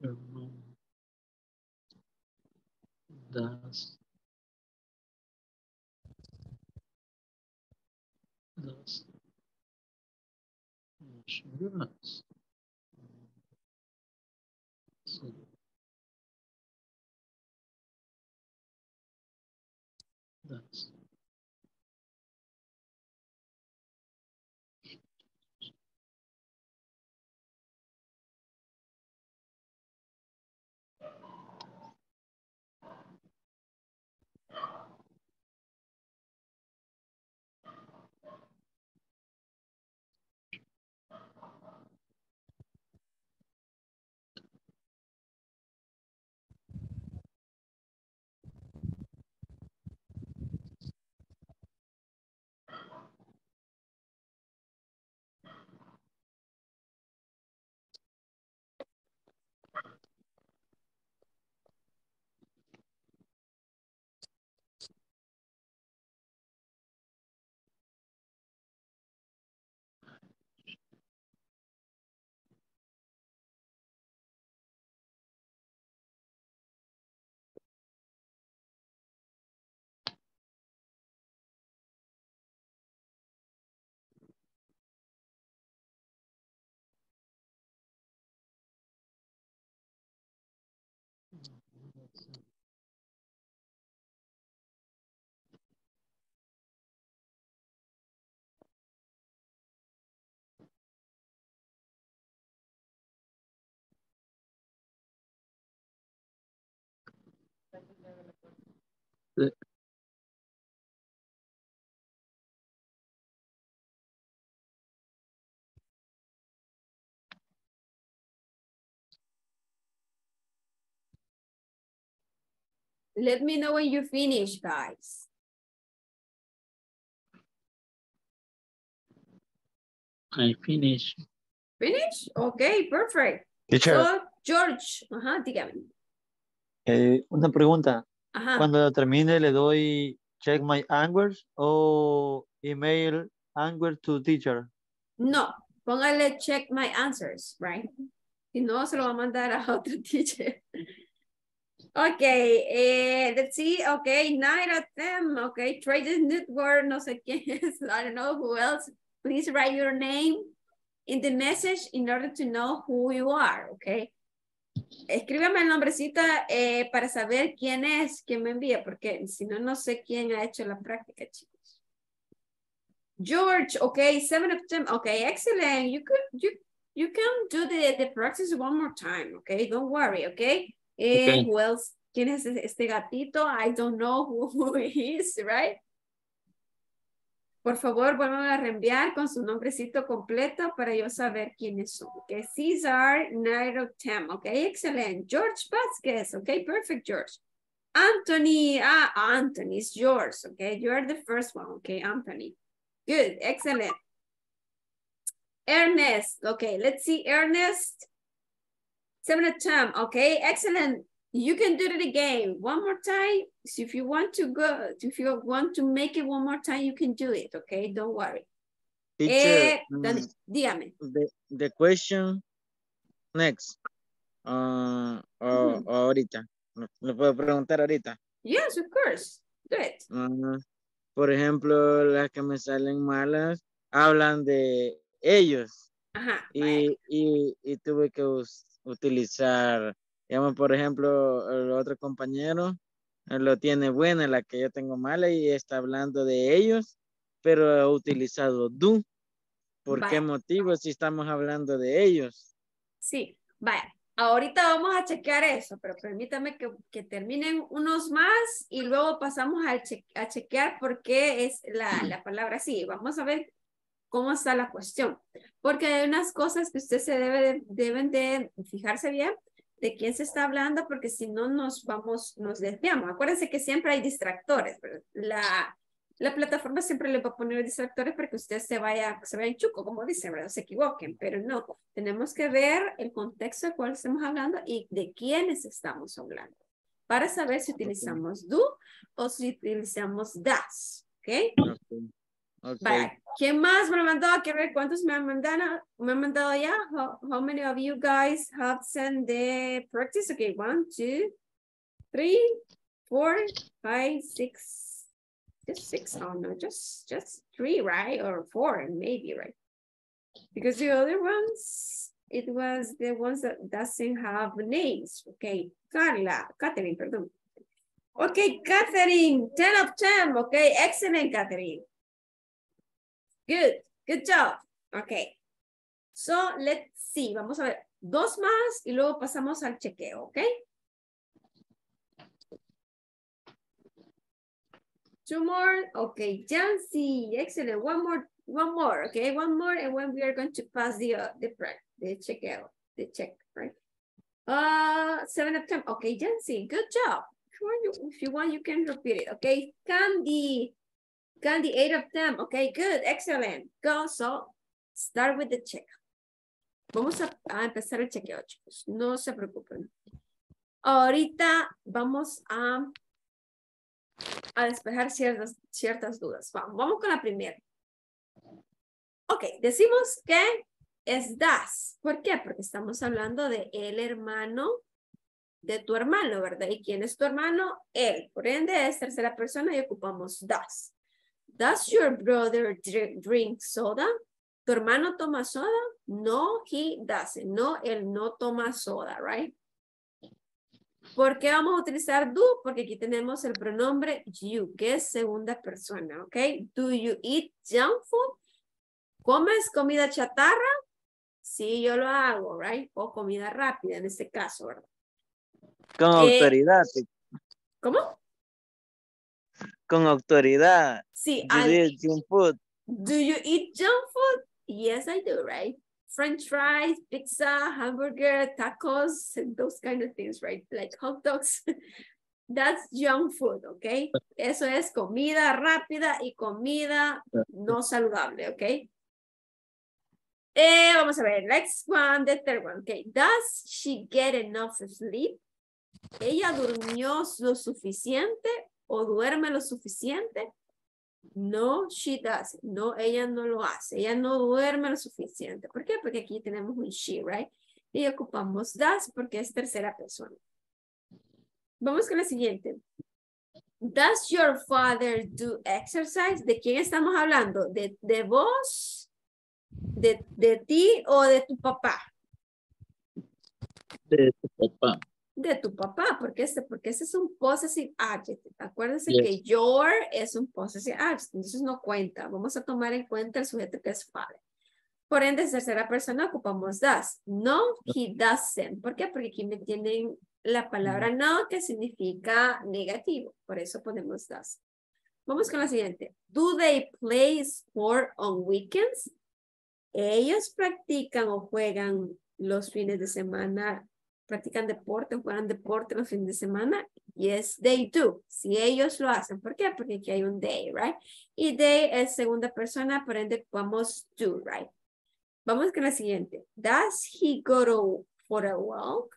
your mom does insurance? That's Let me know when you finish, guys. I finish. Finish? Okay, perfect. Teacher. So, George, dígame. Una pregunta. Ajá. Cuando termine, ¿le doy check my hours o email hours to teacher? No, póngale check my answers, right? Si no, se lo va a mandar a otro teacher. Okay, let's see. Okay, 9 of 10. Okay, Traders Network, no sé quién es. I don't know who else. Please write your name in the message in order to know who you are, okay? Escríbame el nombrecita para saber quién es, quién me envía, porque si no, no sé quién ha hecho la práctica, chicos. George, okay, 7 of 10. Okay, excellent. You can do the practice one more time, okay? Don't worry, okay? Okay. Who else? ¿Quién es este gatito? I don't know who he is, right? Por favor, vuelvan a reenviar con su nombrecito completo para yo saber quiénes son. Okay, Cesar, 9 of 10. Okay, excellent. George Vasquez. Okay, perfect, George. Anthony. Anthony, it's yours. Okay, you're the first one. Okay, Anthony. Good, excellent. Ernest. Okay, let's see, Ernest. 7 of 10. Okay, excellent. You can do it again one more time. So if you want to go, if you want to make it one more time, you can do it. Okay, don't worry. Teacher, dígame. The question next. Ahorita. ¿Lo puedo preguntar ahorita? Yes, of course. Do it. Por ejemplo, las que me salen malas hablan de ellos. Ajá. Y tuve que utilizar. Digamos, por ejemplo, el otro compañero lo tiene buena, la que yo tengo mala, y está hablando de ellos, pero ha utilizado do. ¿Por vaya. Qué motivo si estamos hablando de ellos? Sí, vaya. Ahorita vamos a chequear eso, pero permítame que terminen unos más y luego pasamos a chequear por qué es la palabra así. Vamos a ver cómo está la cuestión. Porque hay unas cosas que ustedes deben de fijarse bien de quién se está hablando, porque si no nos desviamos. Acuérdense que siempre hay distractores. La plataforma siempre les va a poner distractores para que ustedes se vayan chuco, como dicen, ¿verdad? Se equivoquen, pero no. Tenemos que ver el contexto del cual estamos hablando y de quiénes estamos hablando para saber si utilizamos do o si utilizamos das, ¿ok? Okay. Okay. ¿Quién más me lo mandó? Quiero ver cuántos me han mandado ya. How many of you guys have sent the practice? Okay, 1, 2, 3, 4, 5, 6. Just 6. Oh no, just 3, right? Or 4, maybe, right? Because the other ones, it was the ones that doesn't have names. Okay, Catherine, perdón. Okay, Catherine, 10 of 10. Okay, excellent, Catherine. Good job. Okay. So, let's see. Vamos a ver. 2 más y luego pasamos al chequeo, okay? 2 more. Okay, Jancy. Excellent. One more. Okay, one more, and when we are going to pass the chequeo, the check, right? 7 of 10. Okay, Jancy. Good job. If you want, you can repeat it. Okay, Candy, 8 of 10. Okay, good, excellent. Go, so start with the check. Vamos a empezar el chequeo, chicos. No se preocupen. Ahorita vamos a despejar ciertas dudas. Vamos con la primera. Ok, decimos que es das. ¿Por qué? Porque estamos hablando de el hermano de tu hermano, ¿verdad? ¿Y quién es tu hermano? Él. Por ende, es tercera persona y ocupamos das. Does your brother drink soda? ¿Tu hermano toma soda? No, he doesn't. No, él no toma soda, right? ¿Por qué vamos a utilizar do? Porque aquí tenemos el pronombre you, que es segunda persona, ¿ok? Do you eat junk food? ¿Comes comida chatarra? Sí, yo lo hago, right? O comida rápida en este caso, ¿verdad? Con autoridad. ¿Cómo? con autoridad. Sí, do you eat junk food? Do you eat junk food? Yes, I do, right? French fries, pizza, hamburger, tacos, and those kind of things, right? Like hot dogs. That's junk food, okay? Eso es comida rápida y comida no saludable, okay? Vamos a ver, next one, the third one, okay? Does she get enough sleep? ¿Ella durmió lo suficiente o duerme lo suficiente? No, she does. No, ella no lo hace. Ella no duerme lo suficiente. ¿Por qué? Porque aquí tenemos un she, right? Y ocupamos does porque es tercera persona. Vamos con la siguiente. Does your father do exercise? ¿De quién estamos hablando? ¿De vos? ¿De ti o de tu papá? De tu papá. De tu papá, porque ese es un possessive adjective. Acuérdense que your es un possessive adjective, entonces no cuenta. Vamos a tomar en cuenta el sujeto que es padre. Por ende, tercera persona ocupamos does. No, he doesn't. ¿Por qué? Porque aquí me tienen la palabra no, que significa negativo. Por eso ponemos does. Vamos con la siguiente. Do they play sport on weekends? Ellos practican o juegan los fines de semana. ¿Practican deporte o juegan deporte los fines de semana? Yes, they do. Si ellos lo hacen. ¿Por qué? Porque aquí hay un they, right? Y they es segunda persona, por ende vamos do, right? Vamos con la siguiente. Does he go for a walk?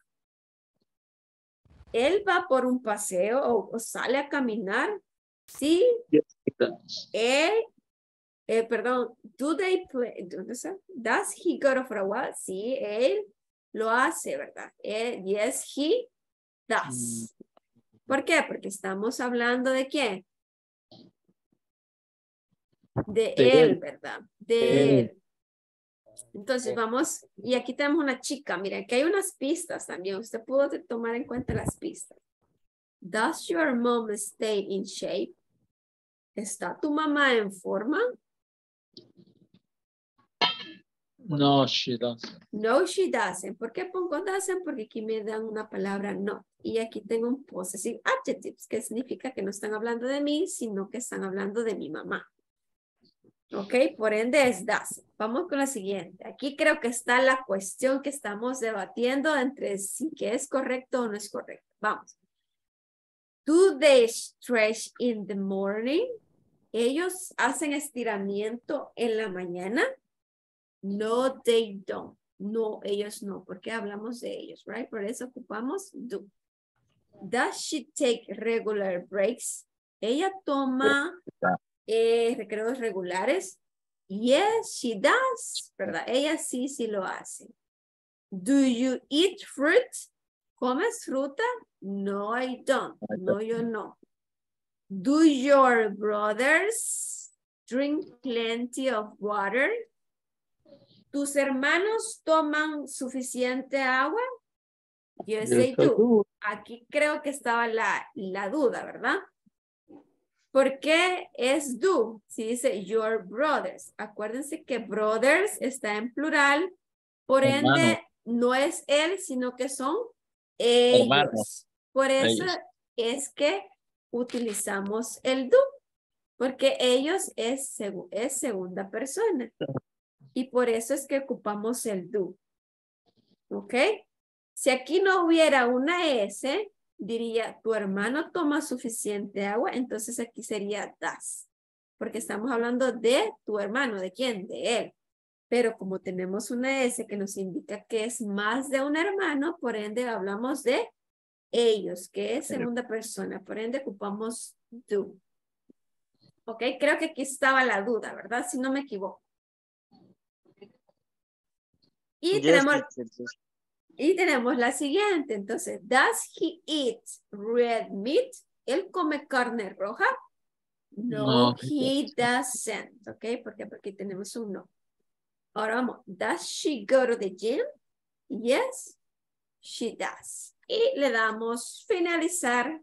¿Él va por un paseo o sale a caminar? Sí. Yes, he does. Perdón. Do they play? Does he go for a walk? Sí, él lo hace, ¿verdad? Yes, he does. ¿Por qué? Porque estamos hablando de quién. De él, ¿verdad? De él. Entonces vamos, y aquí tenemos una chica. Mira, que hay unas pistas también. Usted pudo tomar en cuenta las pistas. Does your mom stay in shape? ¿Está tu mamá en forma? No, she doesn't. No, she doesn't. ¿Por qué pongo doesn't? Porque aquí me dan una palabra no. Y aquí tengo un possessive adjectives, que significa que no están hablando de mí, sino que están hablando de mi mamá. Ok, por ende es doesn't. Vamos con la siguiente. Aquí creo que está la cuestión que estamos debatiendo entre si que es correcto o no es correcto. Vamos. Do they stretch in the morning? ¿Ellos hacen estiramiento en la mañana? No, they don't. No, ellos no. Porque hablamos de ellos, right? Por eso ocupamos do. Does she take regular breaks? ¿Ella toma recreos regulares? Yes, she does. ¿Verdad? Ella sí lo hace. Do you eat fruit? ¿Comes fruta? No, I don't. No, yo no. Do your brothers drink plenty of water? ¿Tus hermanos toman suficiente agua? Yes, they do. Aquí creo que estaba la duda, ¿verdad? ¿Por qué es do? Si dice your brothers. Acuérdense que brothers está en plural. Por ende, no es él, sino que son ellos. Hermanos. Por eso es que utilizamos el do. Porque ellos es segunda persona. Y por eso es que ocupamos el do. ¿Ok? Si aquí no hubiera una S, diría, tu hermano toma suficiente agua, entonces aquí sería does. Porque estamos hablando de tu hermano. ¿De quién? De él. Pero como tenemos una S que nos indica que es más de un hermano, por ende hablamos de ellos, que es segunda persona. Por ende ocupamos do. ¿Ok? Creo que aquí estaba la duda, ¿verdad? Si no me equivoco. Y tenemos la siguiente, entonces, does he eat red meat? ¿Él come carne roja? No, he doesn't, ¿ok? Porque tenemos un no. Ahora vamos, does she go to the gym? Yes, she does. Y le damos finalizar.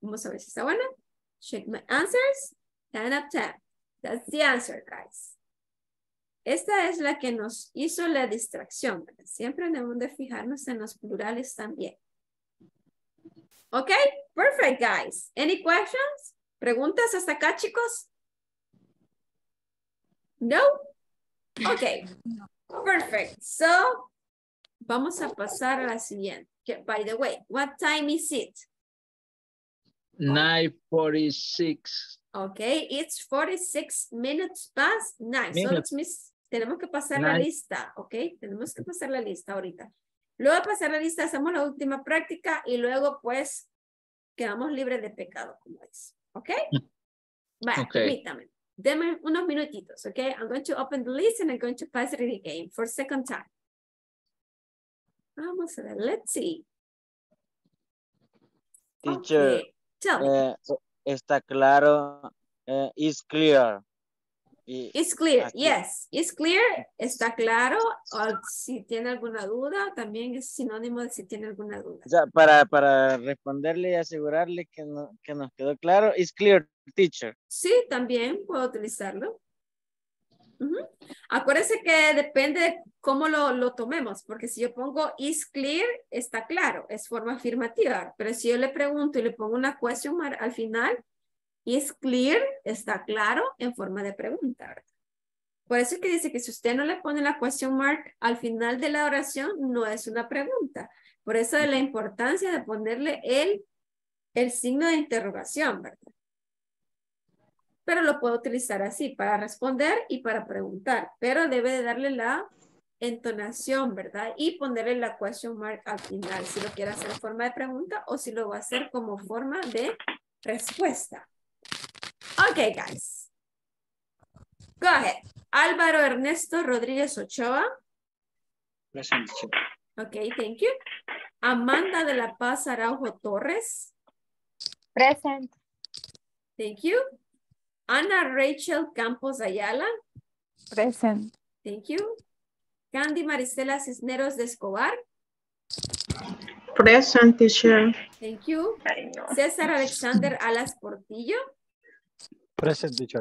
Vamos a ver si está buena. Check my answers. 10 up 10. That's the answer, guys. Esta es la que nos hizo la distracción. Siempre debemos de fijarnos en los plurales también. Ok, perfect, guys. Any questions? ¿Preguntas hasta acá, chicos? No? Ok. Perfect. So, vamos a pasar a la siguiente. Okay, by the way, what time is it? 9:46. Okay, it's 46 minutes past 9. So let's miss, tenemos que pasar la lista, okay? Tenemos que pasar la lista ahorita. Luego de pasar la lista, hacemos la última práctica y luego pues quedamos libres de pecado, como es. Okay? Vale, permítame. Deme unos minutitos, okay? I'm going to open the list and I'm going to pass it again for second time. Vamos a ver, let's see. Teacher. Okay. Está claro, it's clear. It's clear, aquí. Yes, it's clear, está claro, o si tiene alguna duda, también es sinónimo de si tiene alguna duda. Ya, para responderle y asegurarle que, no, que nos quedó claro, it's clear, teacher. Sí, también puedo utilizarlo. Uh-huh. Acuérdense que depende de cómo lo tomemos, porque si yo pongo is clear, está claro, es forma afirmativa, pero si yo le pregunto y le pongo una question mark al final, is clear, está claro, en forma de pregunta, ¿verdad? Por eso es que dice que si usted no le pone la question mark al final de la oración, no es una pregunta, por eso es la importancia de ponerle el signo de interrogación, ¿verdad? Pero lo puedo utilizar así para responder y para preguntar, pero debe de darle la entonación, ¿verdad? Y ponerle la question mark al final, si lo quiere hacer en forma de pregunta o si lo va a hacer como forma de respuesta. Ok, guys. Go ahead. Álvaro Ernesto Rodríguez Ochoa. Present. Ok, thank you. Amanda de la Paz Araujo Torres. Present. Thank you. Ana Rachel Campos Ayala. Present. Thank you. Candy Maricela Cisneros de Escobar. Present, teacher. Thank you. César Alexander Alas Portillo. Present, teacher.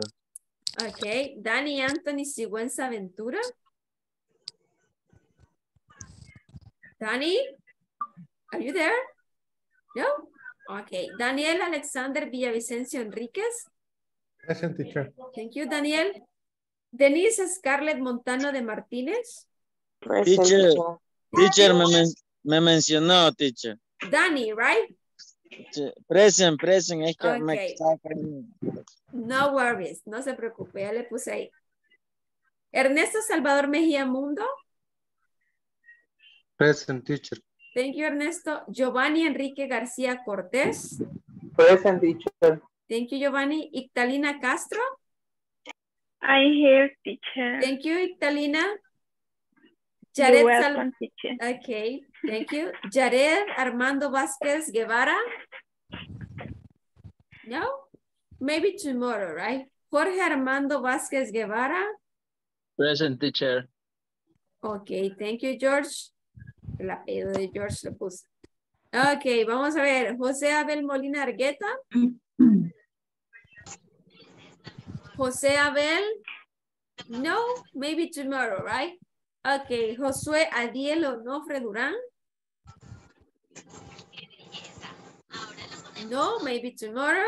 Okay. Danny Anthony Sigüenza Ventura. Danny, are you there? No? Okay. Daniel Alexander Villavicencio Enríquez. Present, teacher. Thank you, Daniel. Denise Scarlett Montano de Martínez. Present, teacher, me mencionó, teacher. Danny, right? Present. Es que okay. No worries, no se preocupe, ya le puse ahí. Ernesto Salvador Mejía Mundo. Present, teacher. Thank you, Ernesto. Giovanni Enrique García Cortés. Present, teacher. Thank you, Giovanni. Ixtalina Castro. I'm here, teacher. Thank you, Ixtalina. Jared welcome, teacher. Okay, thank you. Jared Armando Vasquez Guevara. No? Maybe tomorrow, right? Jorge Armando Vasquez Guevara. Present, teacher. Okay, thank you, George. El apellido de George lo puse. Okay, vamos a ver. José Abel Molina Argueta. José Abel, no, maybe tomorrow, right? Okay, Josué Adiel Onofre Durán. No, maybe tomorrow.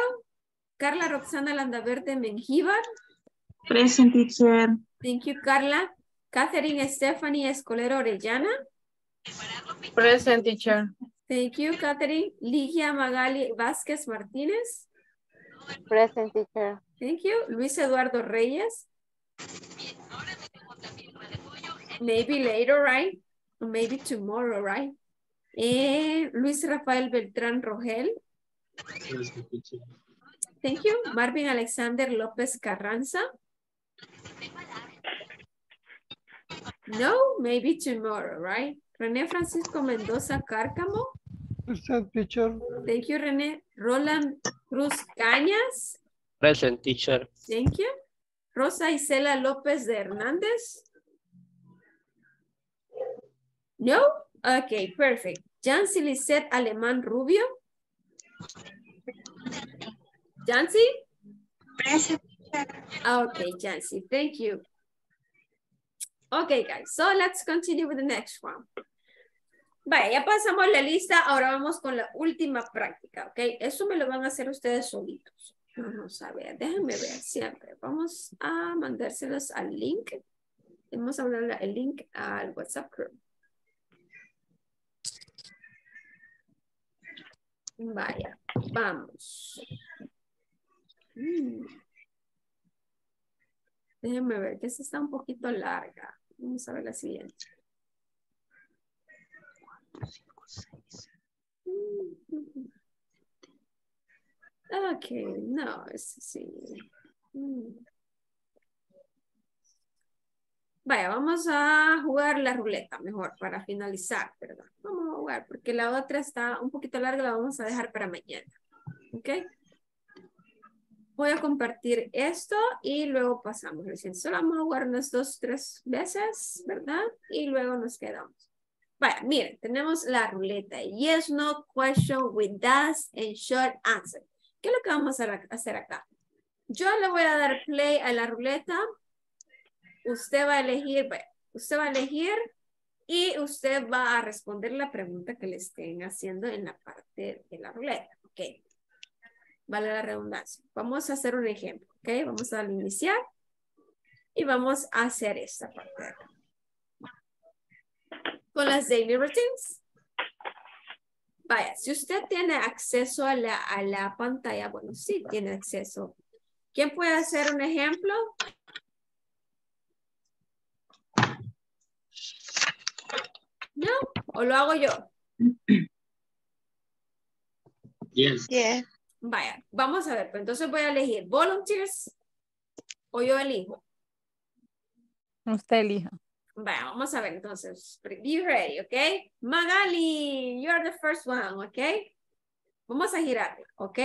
Carla Roxana Landaverde Mengíbar. Present, teacher. Thank you, Carla. Catherine Stephanie Escolero Orellana. Present, teacher. Thank you, Catherine. Ligia Magali Vázquez Martínez. Present, teacher. Thank you. Luis Eduardo Reyes. Maybe later, right? Maybe tomorrow, right? Luis Rafael Beltrán Rogel. Thank you. Marvin Alexander López Carranza. No, maybe tomorrow, right? René Francisco Mendoza Cárcamo. Present, teacher. Thank you, René. Roland Cruz Cañas. Present, teacher. Thank you. Rosa Isela López de Hernández. No? Okay, perfect. Jancy Lisette Alemán Rubio. Jancy? Present, teacher. Okay, Jancy. Thank you. Okay, guys. So let's continue with the next one. Vale, ya pasamos la lista, ahora vamos con la última práctica, ¿ok? Eso me lo van a hacer ustedes solitos. Vamos a ver, déjenme ver siempre. Vamos a mandárselos al link. Vamos a mandar el link al WhatsApp group. Vaya, vamos. Déjenme ver, que esta está un poquito larga. Vamos a ver la siguiente. 4, 5, 6. Okay, no, es así. Vaya, vamos a jugar la ruleta mejor para finalizar, ¿verdad? Vamos a jugar porque la otra está un poquito larga, la vamos a dejar para mañana. ¿Ok? Voy a compartir esto y luego pasamos. Solo vamos a jugar unas 2 o 3 veces, ¿verdad? Y luego nos quedamos. Vaya, miren, tenemos la ruleta. Yes, no, question with does and short answer. ¿Qué es lo que vamos a hacer acá? Yo le voy a dar play a la ruleta. Usted va a elegir, y usted va a responder la pregunta que le estén haciendo en la parte de la ruleta. Ok. Vale la redundancia. Vamos a hacer un ejemplo. Ok. Vamos a iniciar. Y vamos a hacer esta parte de acá. Con las daily routines. Vaya, si usted tiene acceso a la pantalla, bueno, sí tiene acceso. ¿Quién puede hacer un ejemplo? ¿No? ¿O lo hago yo? Yes. Yeah. Vaya, vamos a ver. Pues entonces voy a elegir volunteers o yo elijo. Usted elija. Bueno, vamos a ver entonces. Be ready, ¿ok? Magali, you're the first one, ¿ok? Vamos a girar, ¿ok?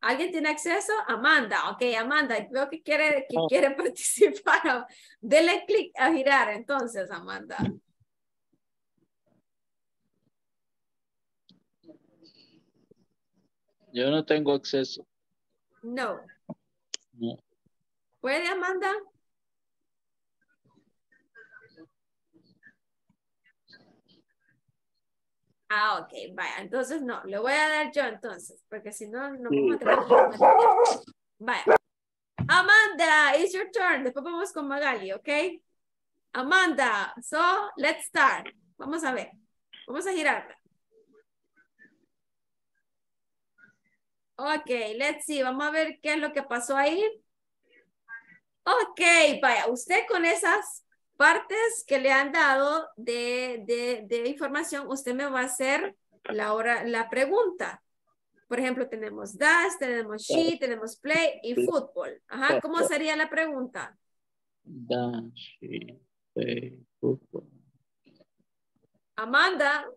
¿Alguien tiene acceso? Amanda, ok, Amanda, veo que quiere participar. Dele clic a girar entonces, Amanda. Yo no tengo acceso. No. No. ¿Puede, Amanda? Ah, ok, vaya, entonces no, le voy a dar yo entonces, porque si no, no vamos a tener. Vaya. Amanda, it's your turn. Después vamos con Magali, ok? Amanda, so let's start. Vamos a ver, vamos a girarla. Ok, let's see, vamos a ver qué es lo que pasó ahí. Ok, vaya, usted con esas partes que le han dado de información, usted me va a hacer la pregunta. Por ejemplo, tenemos das, tenemos she, tenemos play y fútbol. Ajá, ¿cómo sería la pregunta? Das, she, play, fútbol. Amanda.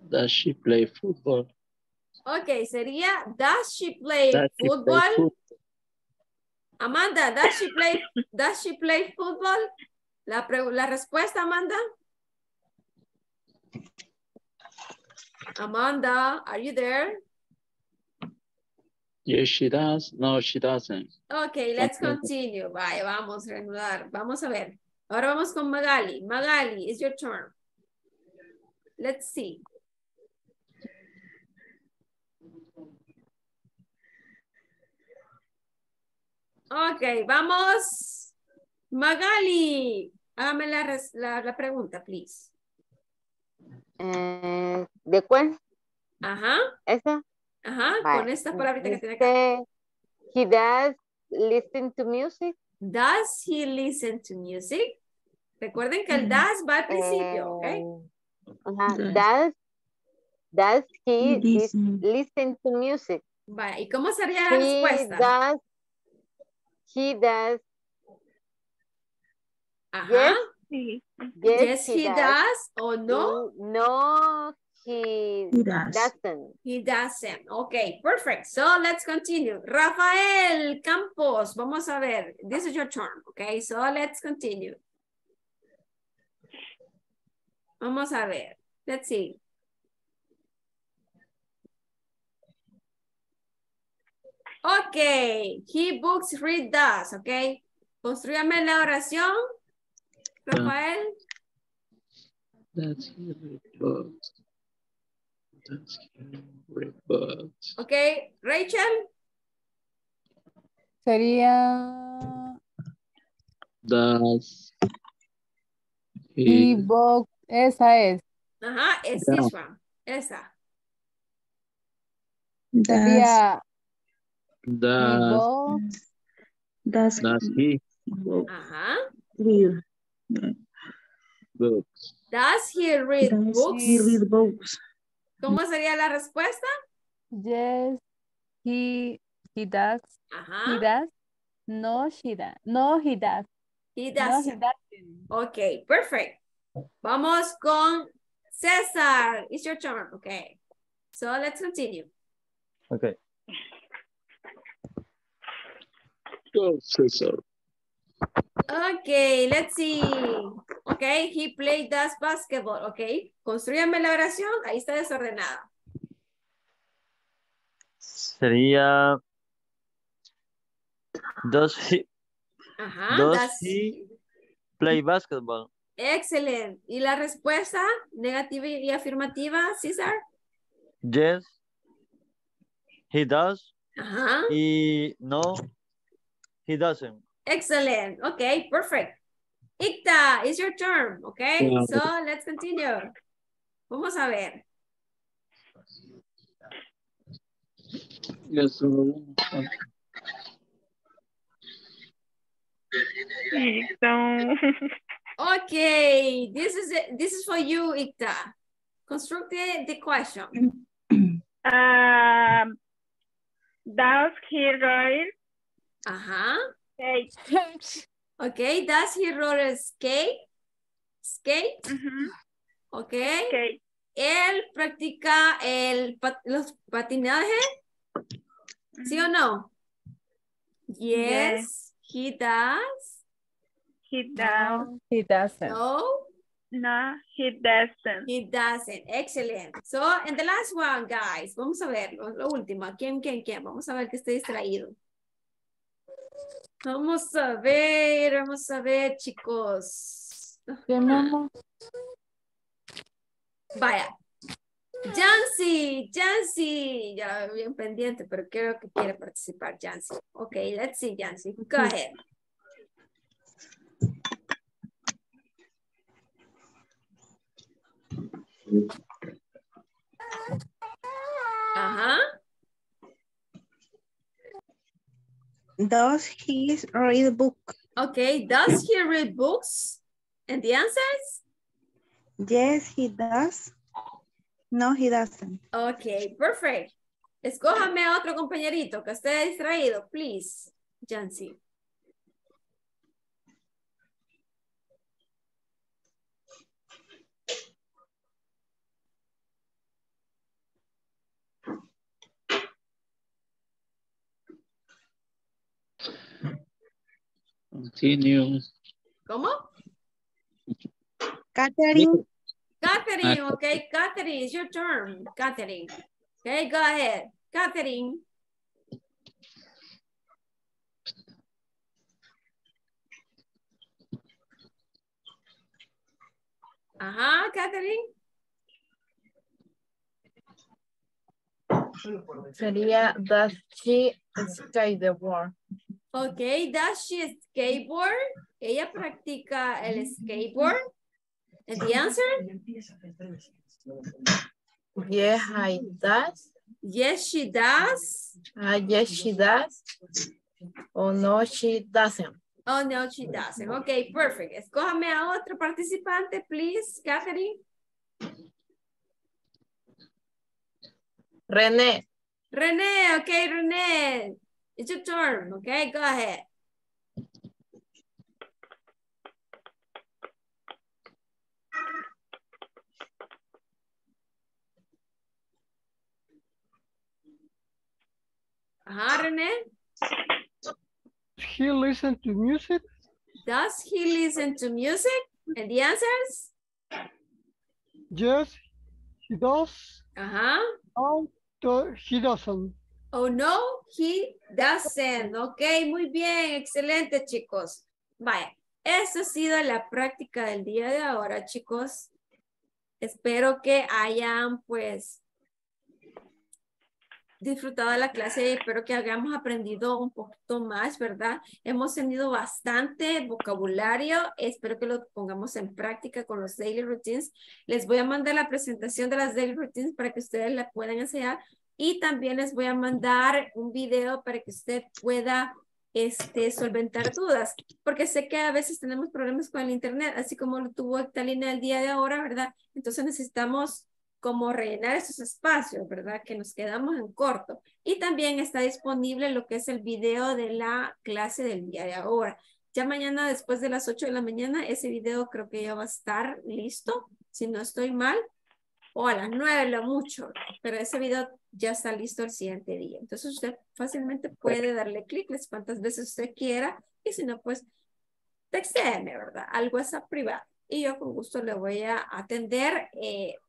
Does she play football? Ok, sería does she play football? Amanda, does she play football? La respuesta, Amanda. Amanda, are you there? Yes, she does. No, she doesn't. Okay, let's continue. Bye, vamos a reanudar. Vamos a ver. Ahora vamos con Magali. Magali, it's your turn. Let's see. Ok, vamos. Magali, hágame la pregunta, please. ¿De cuál? Ajá. ¿Esa? Ajá, vale. Con esta palabrita que tiene acá. He does listen to music. Does he listen to music? Recuerden que el does va al principio, ¿ok? Ajá, does he listen to music? Vale, ¿y cómo sería la respuesta? He does. Ajá. Yes, yes he does. Or no? No, he doesn't. He doesn't. Okay, perfect. So let's continue. Rafael Campos, vamos a ver. This is your turn. Okay, so let's continue. Vamos a ver. Let's see. Okay, he books read does, okay. Construyame la oración, Rafael. Does he read books? Ok, Rachel. Sería... Does he book, esa es. Ajá, es yeah. This one. Esa. Sería... Does he book. Ajá. Books. Does he read books? He read books. ¿Cómo sería la respuesta? Yes, he does. Ajá. He does. No, she does. No, he does. He does. No, he doesn't. Okay, perfect. Vamos con Cesar. It's your turn. Okay. So let's continue. Okay. Go, Cesar. Okay, let's see. Okay, he played does basketball. Okay, construyanme la oración. Ahí está desordenada. Sería... Does he play basketball? Excellent. ¿Y la respuesta negativa y afirmativa, César? Yes, he does. Ajá. Y no, he doesn't. Excellent. Okay, perfect. Icta, it's your turn. Okay, yeah. So let's continue. Vamos a ver. Yes, okay, this is for you, Icta. Construct the question. Does he ride? Uh-huh. Okay, does he roll a skate? Skate? Uh-huh. Okay. Okay. ¿Él practica los patinaje? ¿Sí o no? Yes, yes. He does. He does. No, he doesn't. No? No, he doesn't. He doesn't. Excellent. So, and the last one, guys. Vamos a ver, lo último. ¿Quién? Vamos a ver que esté distraído. Vamos a ver, chicos. Vaya. Jancy. Ya bien pendiente, pero creo que quiere participar, Jancy. Ok, let's see, Jancy. Go ahead. Ajá. Does he read a book? Okay, does he read books? And the answers? Yes, he does. No, he doesn't. Okay, perfect. Escójame a otro compañerito que esté distraído, please, Jancy. Continue. ¿Cómo? Catherine, okay. Catherine, it's your turn. Catherine. Okay, go ahead. Catherine. Ajá, Catherine. Sería, does she skate the board? Okay, does she skateboard? ¿Ella practica el skateboard? And the answer? Yeah, I does. Yes, she does. Yes, she does. Oh, no, she doesn't. Oh, no, she doesn't. Okay, perfect. Escójame a otro participante, please, Catherine. René, okay, René. It's your turn, okay? Go ahead. Ajá, René. He listens to music? Does he listen to music? And the answers? Yes, he does. Ajá. No, he doesn't. Oh, no, he doesn't. Ok, muy bien, excelente, chicos. Vaya, eso ha sido la práctica del día de ahora, chicos. Espero que hayan, pues, disfrutado de la clase. Espero que hayamos aprendido un poquito más, ¿verdad? Hemos tenido bastante vocabulario. Espero que lo pongamos en práctica con los daily routines. Les voy a mandar la presentación de las daily routines para que ustedes la puedan enseñar. Y también les voy a mandar un video para que usted pueda solventar dudas, porque sé que a veces tenemos problemas con el internet, así como lo tuvo Catalina el día de ahora, ¿verdad? Entonces necesitamos como rellenar esos espacios, ¿verdad? Que nos quedamos en corto. Y también está disponible lo que es el video de la clase del día de ahora. Ya mañana después de las 8 de la mañana, ese video creo que ya va a estar listo, si no estoy mal, o a las 9 lo mucho, pero ese video ya está listo el siguiente día. Entonces usted fácilmente puede darle clic cuantas veces usted quiera, y si no, pues textéeme, ¿verdad? Al WhatsApp privado. Y yo con gusto le voy a atender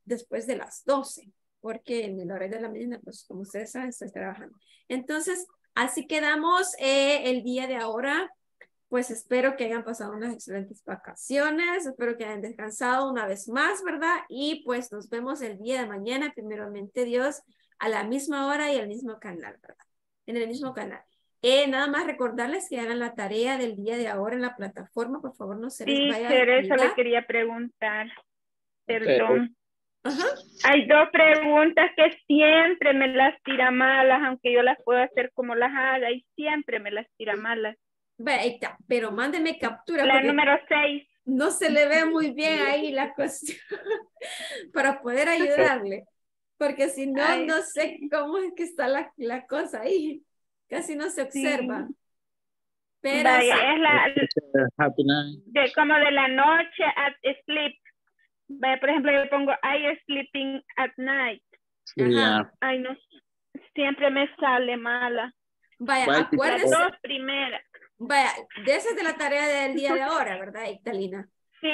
después de las 12, porque en el horario de la mañana, pues como ustedes saben, estoy trabajando. Entonces, así quedamos el día de ahora. Pues espero que hayan pasado unas excelentes vacaciones, espero que hayan descansado una vez más, ¿verdad? Y pues nos vemos el día de mañana, primeramente Dios, a la misma hora y al mismo canal, ¿verdad? En el mismo canal. Nada más recordarles que hagan la tarea del día de ahora en la plataforma, por favor, no se les vaya. Sí, Teresa, le quería preguntar, perdón. Ajá. Hay dos preguntas que siempre me las tira malas, aunque yo las puedo hacer como las haga, y siempre me las tira malas. Pero mándeme captura. La número 6. No se le ve muy bien ahí la cuestión para poder ayudarle. Porque si no, ay, no sé cómo es que está la cosa ahí. Casi no se observa. Sí. Pero vaya, sí. Es como de la noche at sleep. Vaya, por ejemplo, yo pongo I sleeping at night. Yeah. Ay, no. Siempre me sale mala. Vaya, acuérdense. Las dos primeras. Vaya, de esa es de la tarea del día de ahora, ¿verdad, Ixtalina? Sí,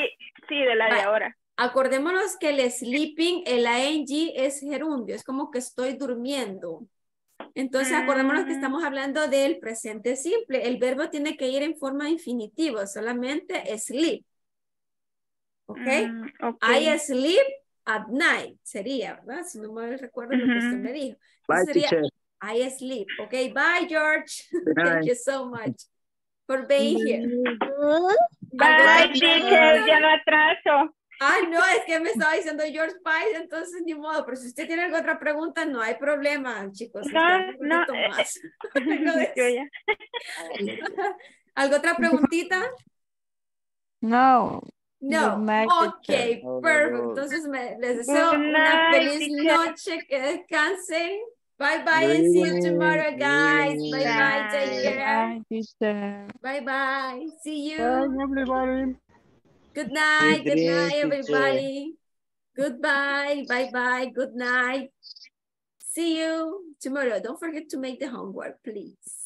sí, de la de ahora. Acordémonos que el sleeping, el ing es gerundio, es como que estoy durmiendo. Entonces, acordémonos que estamos hablando del presente simple. El verbo tiene que ir en forma infinitiva, solamente sleep. ¿Ok? Okay. I sleep at night sería, ¿verdad? Si no me recuerdo lo que usted me dijo. Bye, sería, I sleep. Ok, bye, George. Bye. Thank you so much por being here. Bye, teacher, ya lo atraso. Ay, no, es que me estaba diciendo George Pais, entonces ni modo, pero si usted tiene alguna otra pregunta, no hay problema, chicos. No. Más. ¿Algo otra preguntita? No. Ok, perfecto. Entonces les deseo una feliz noche, que descansen. Bye-bye and see you tomorrow, guys. Bye-bye, take care. Bye-bye. See you. Bye, everybody. Good night. Good night, everybody. Goodbye. Bye-bye. Good night. See you tomorrow. Don't forget to make the homework, please.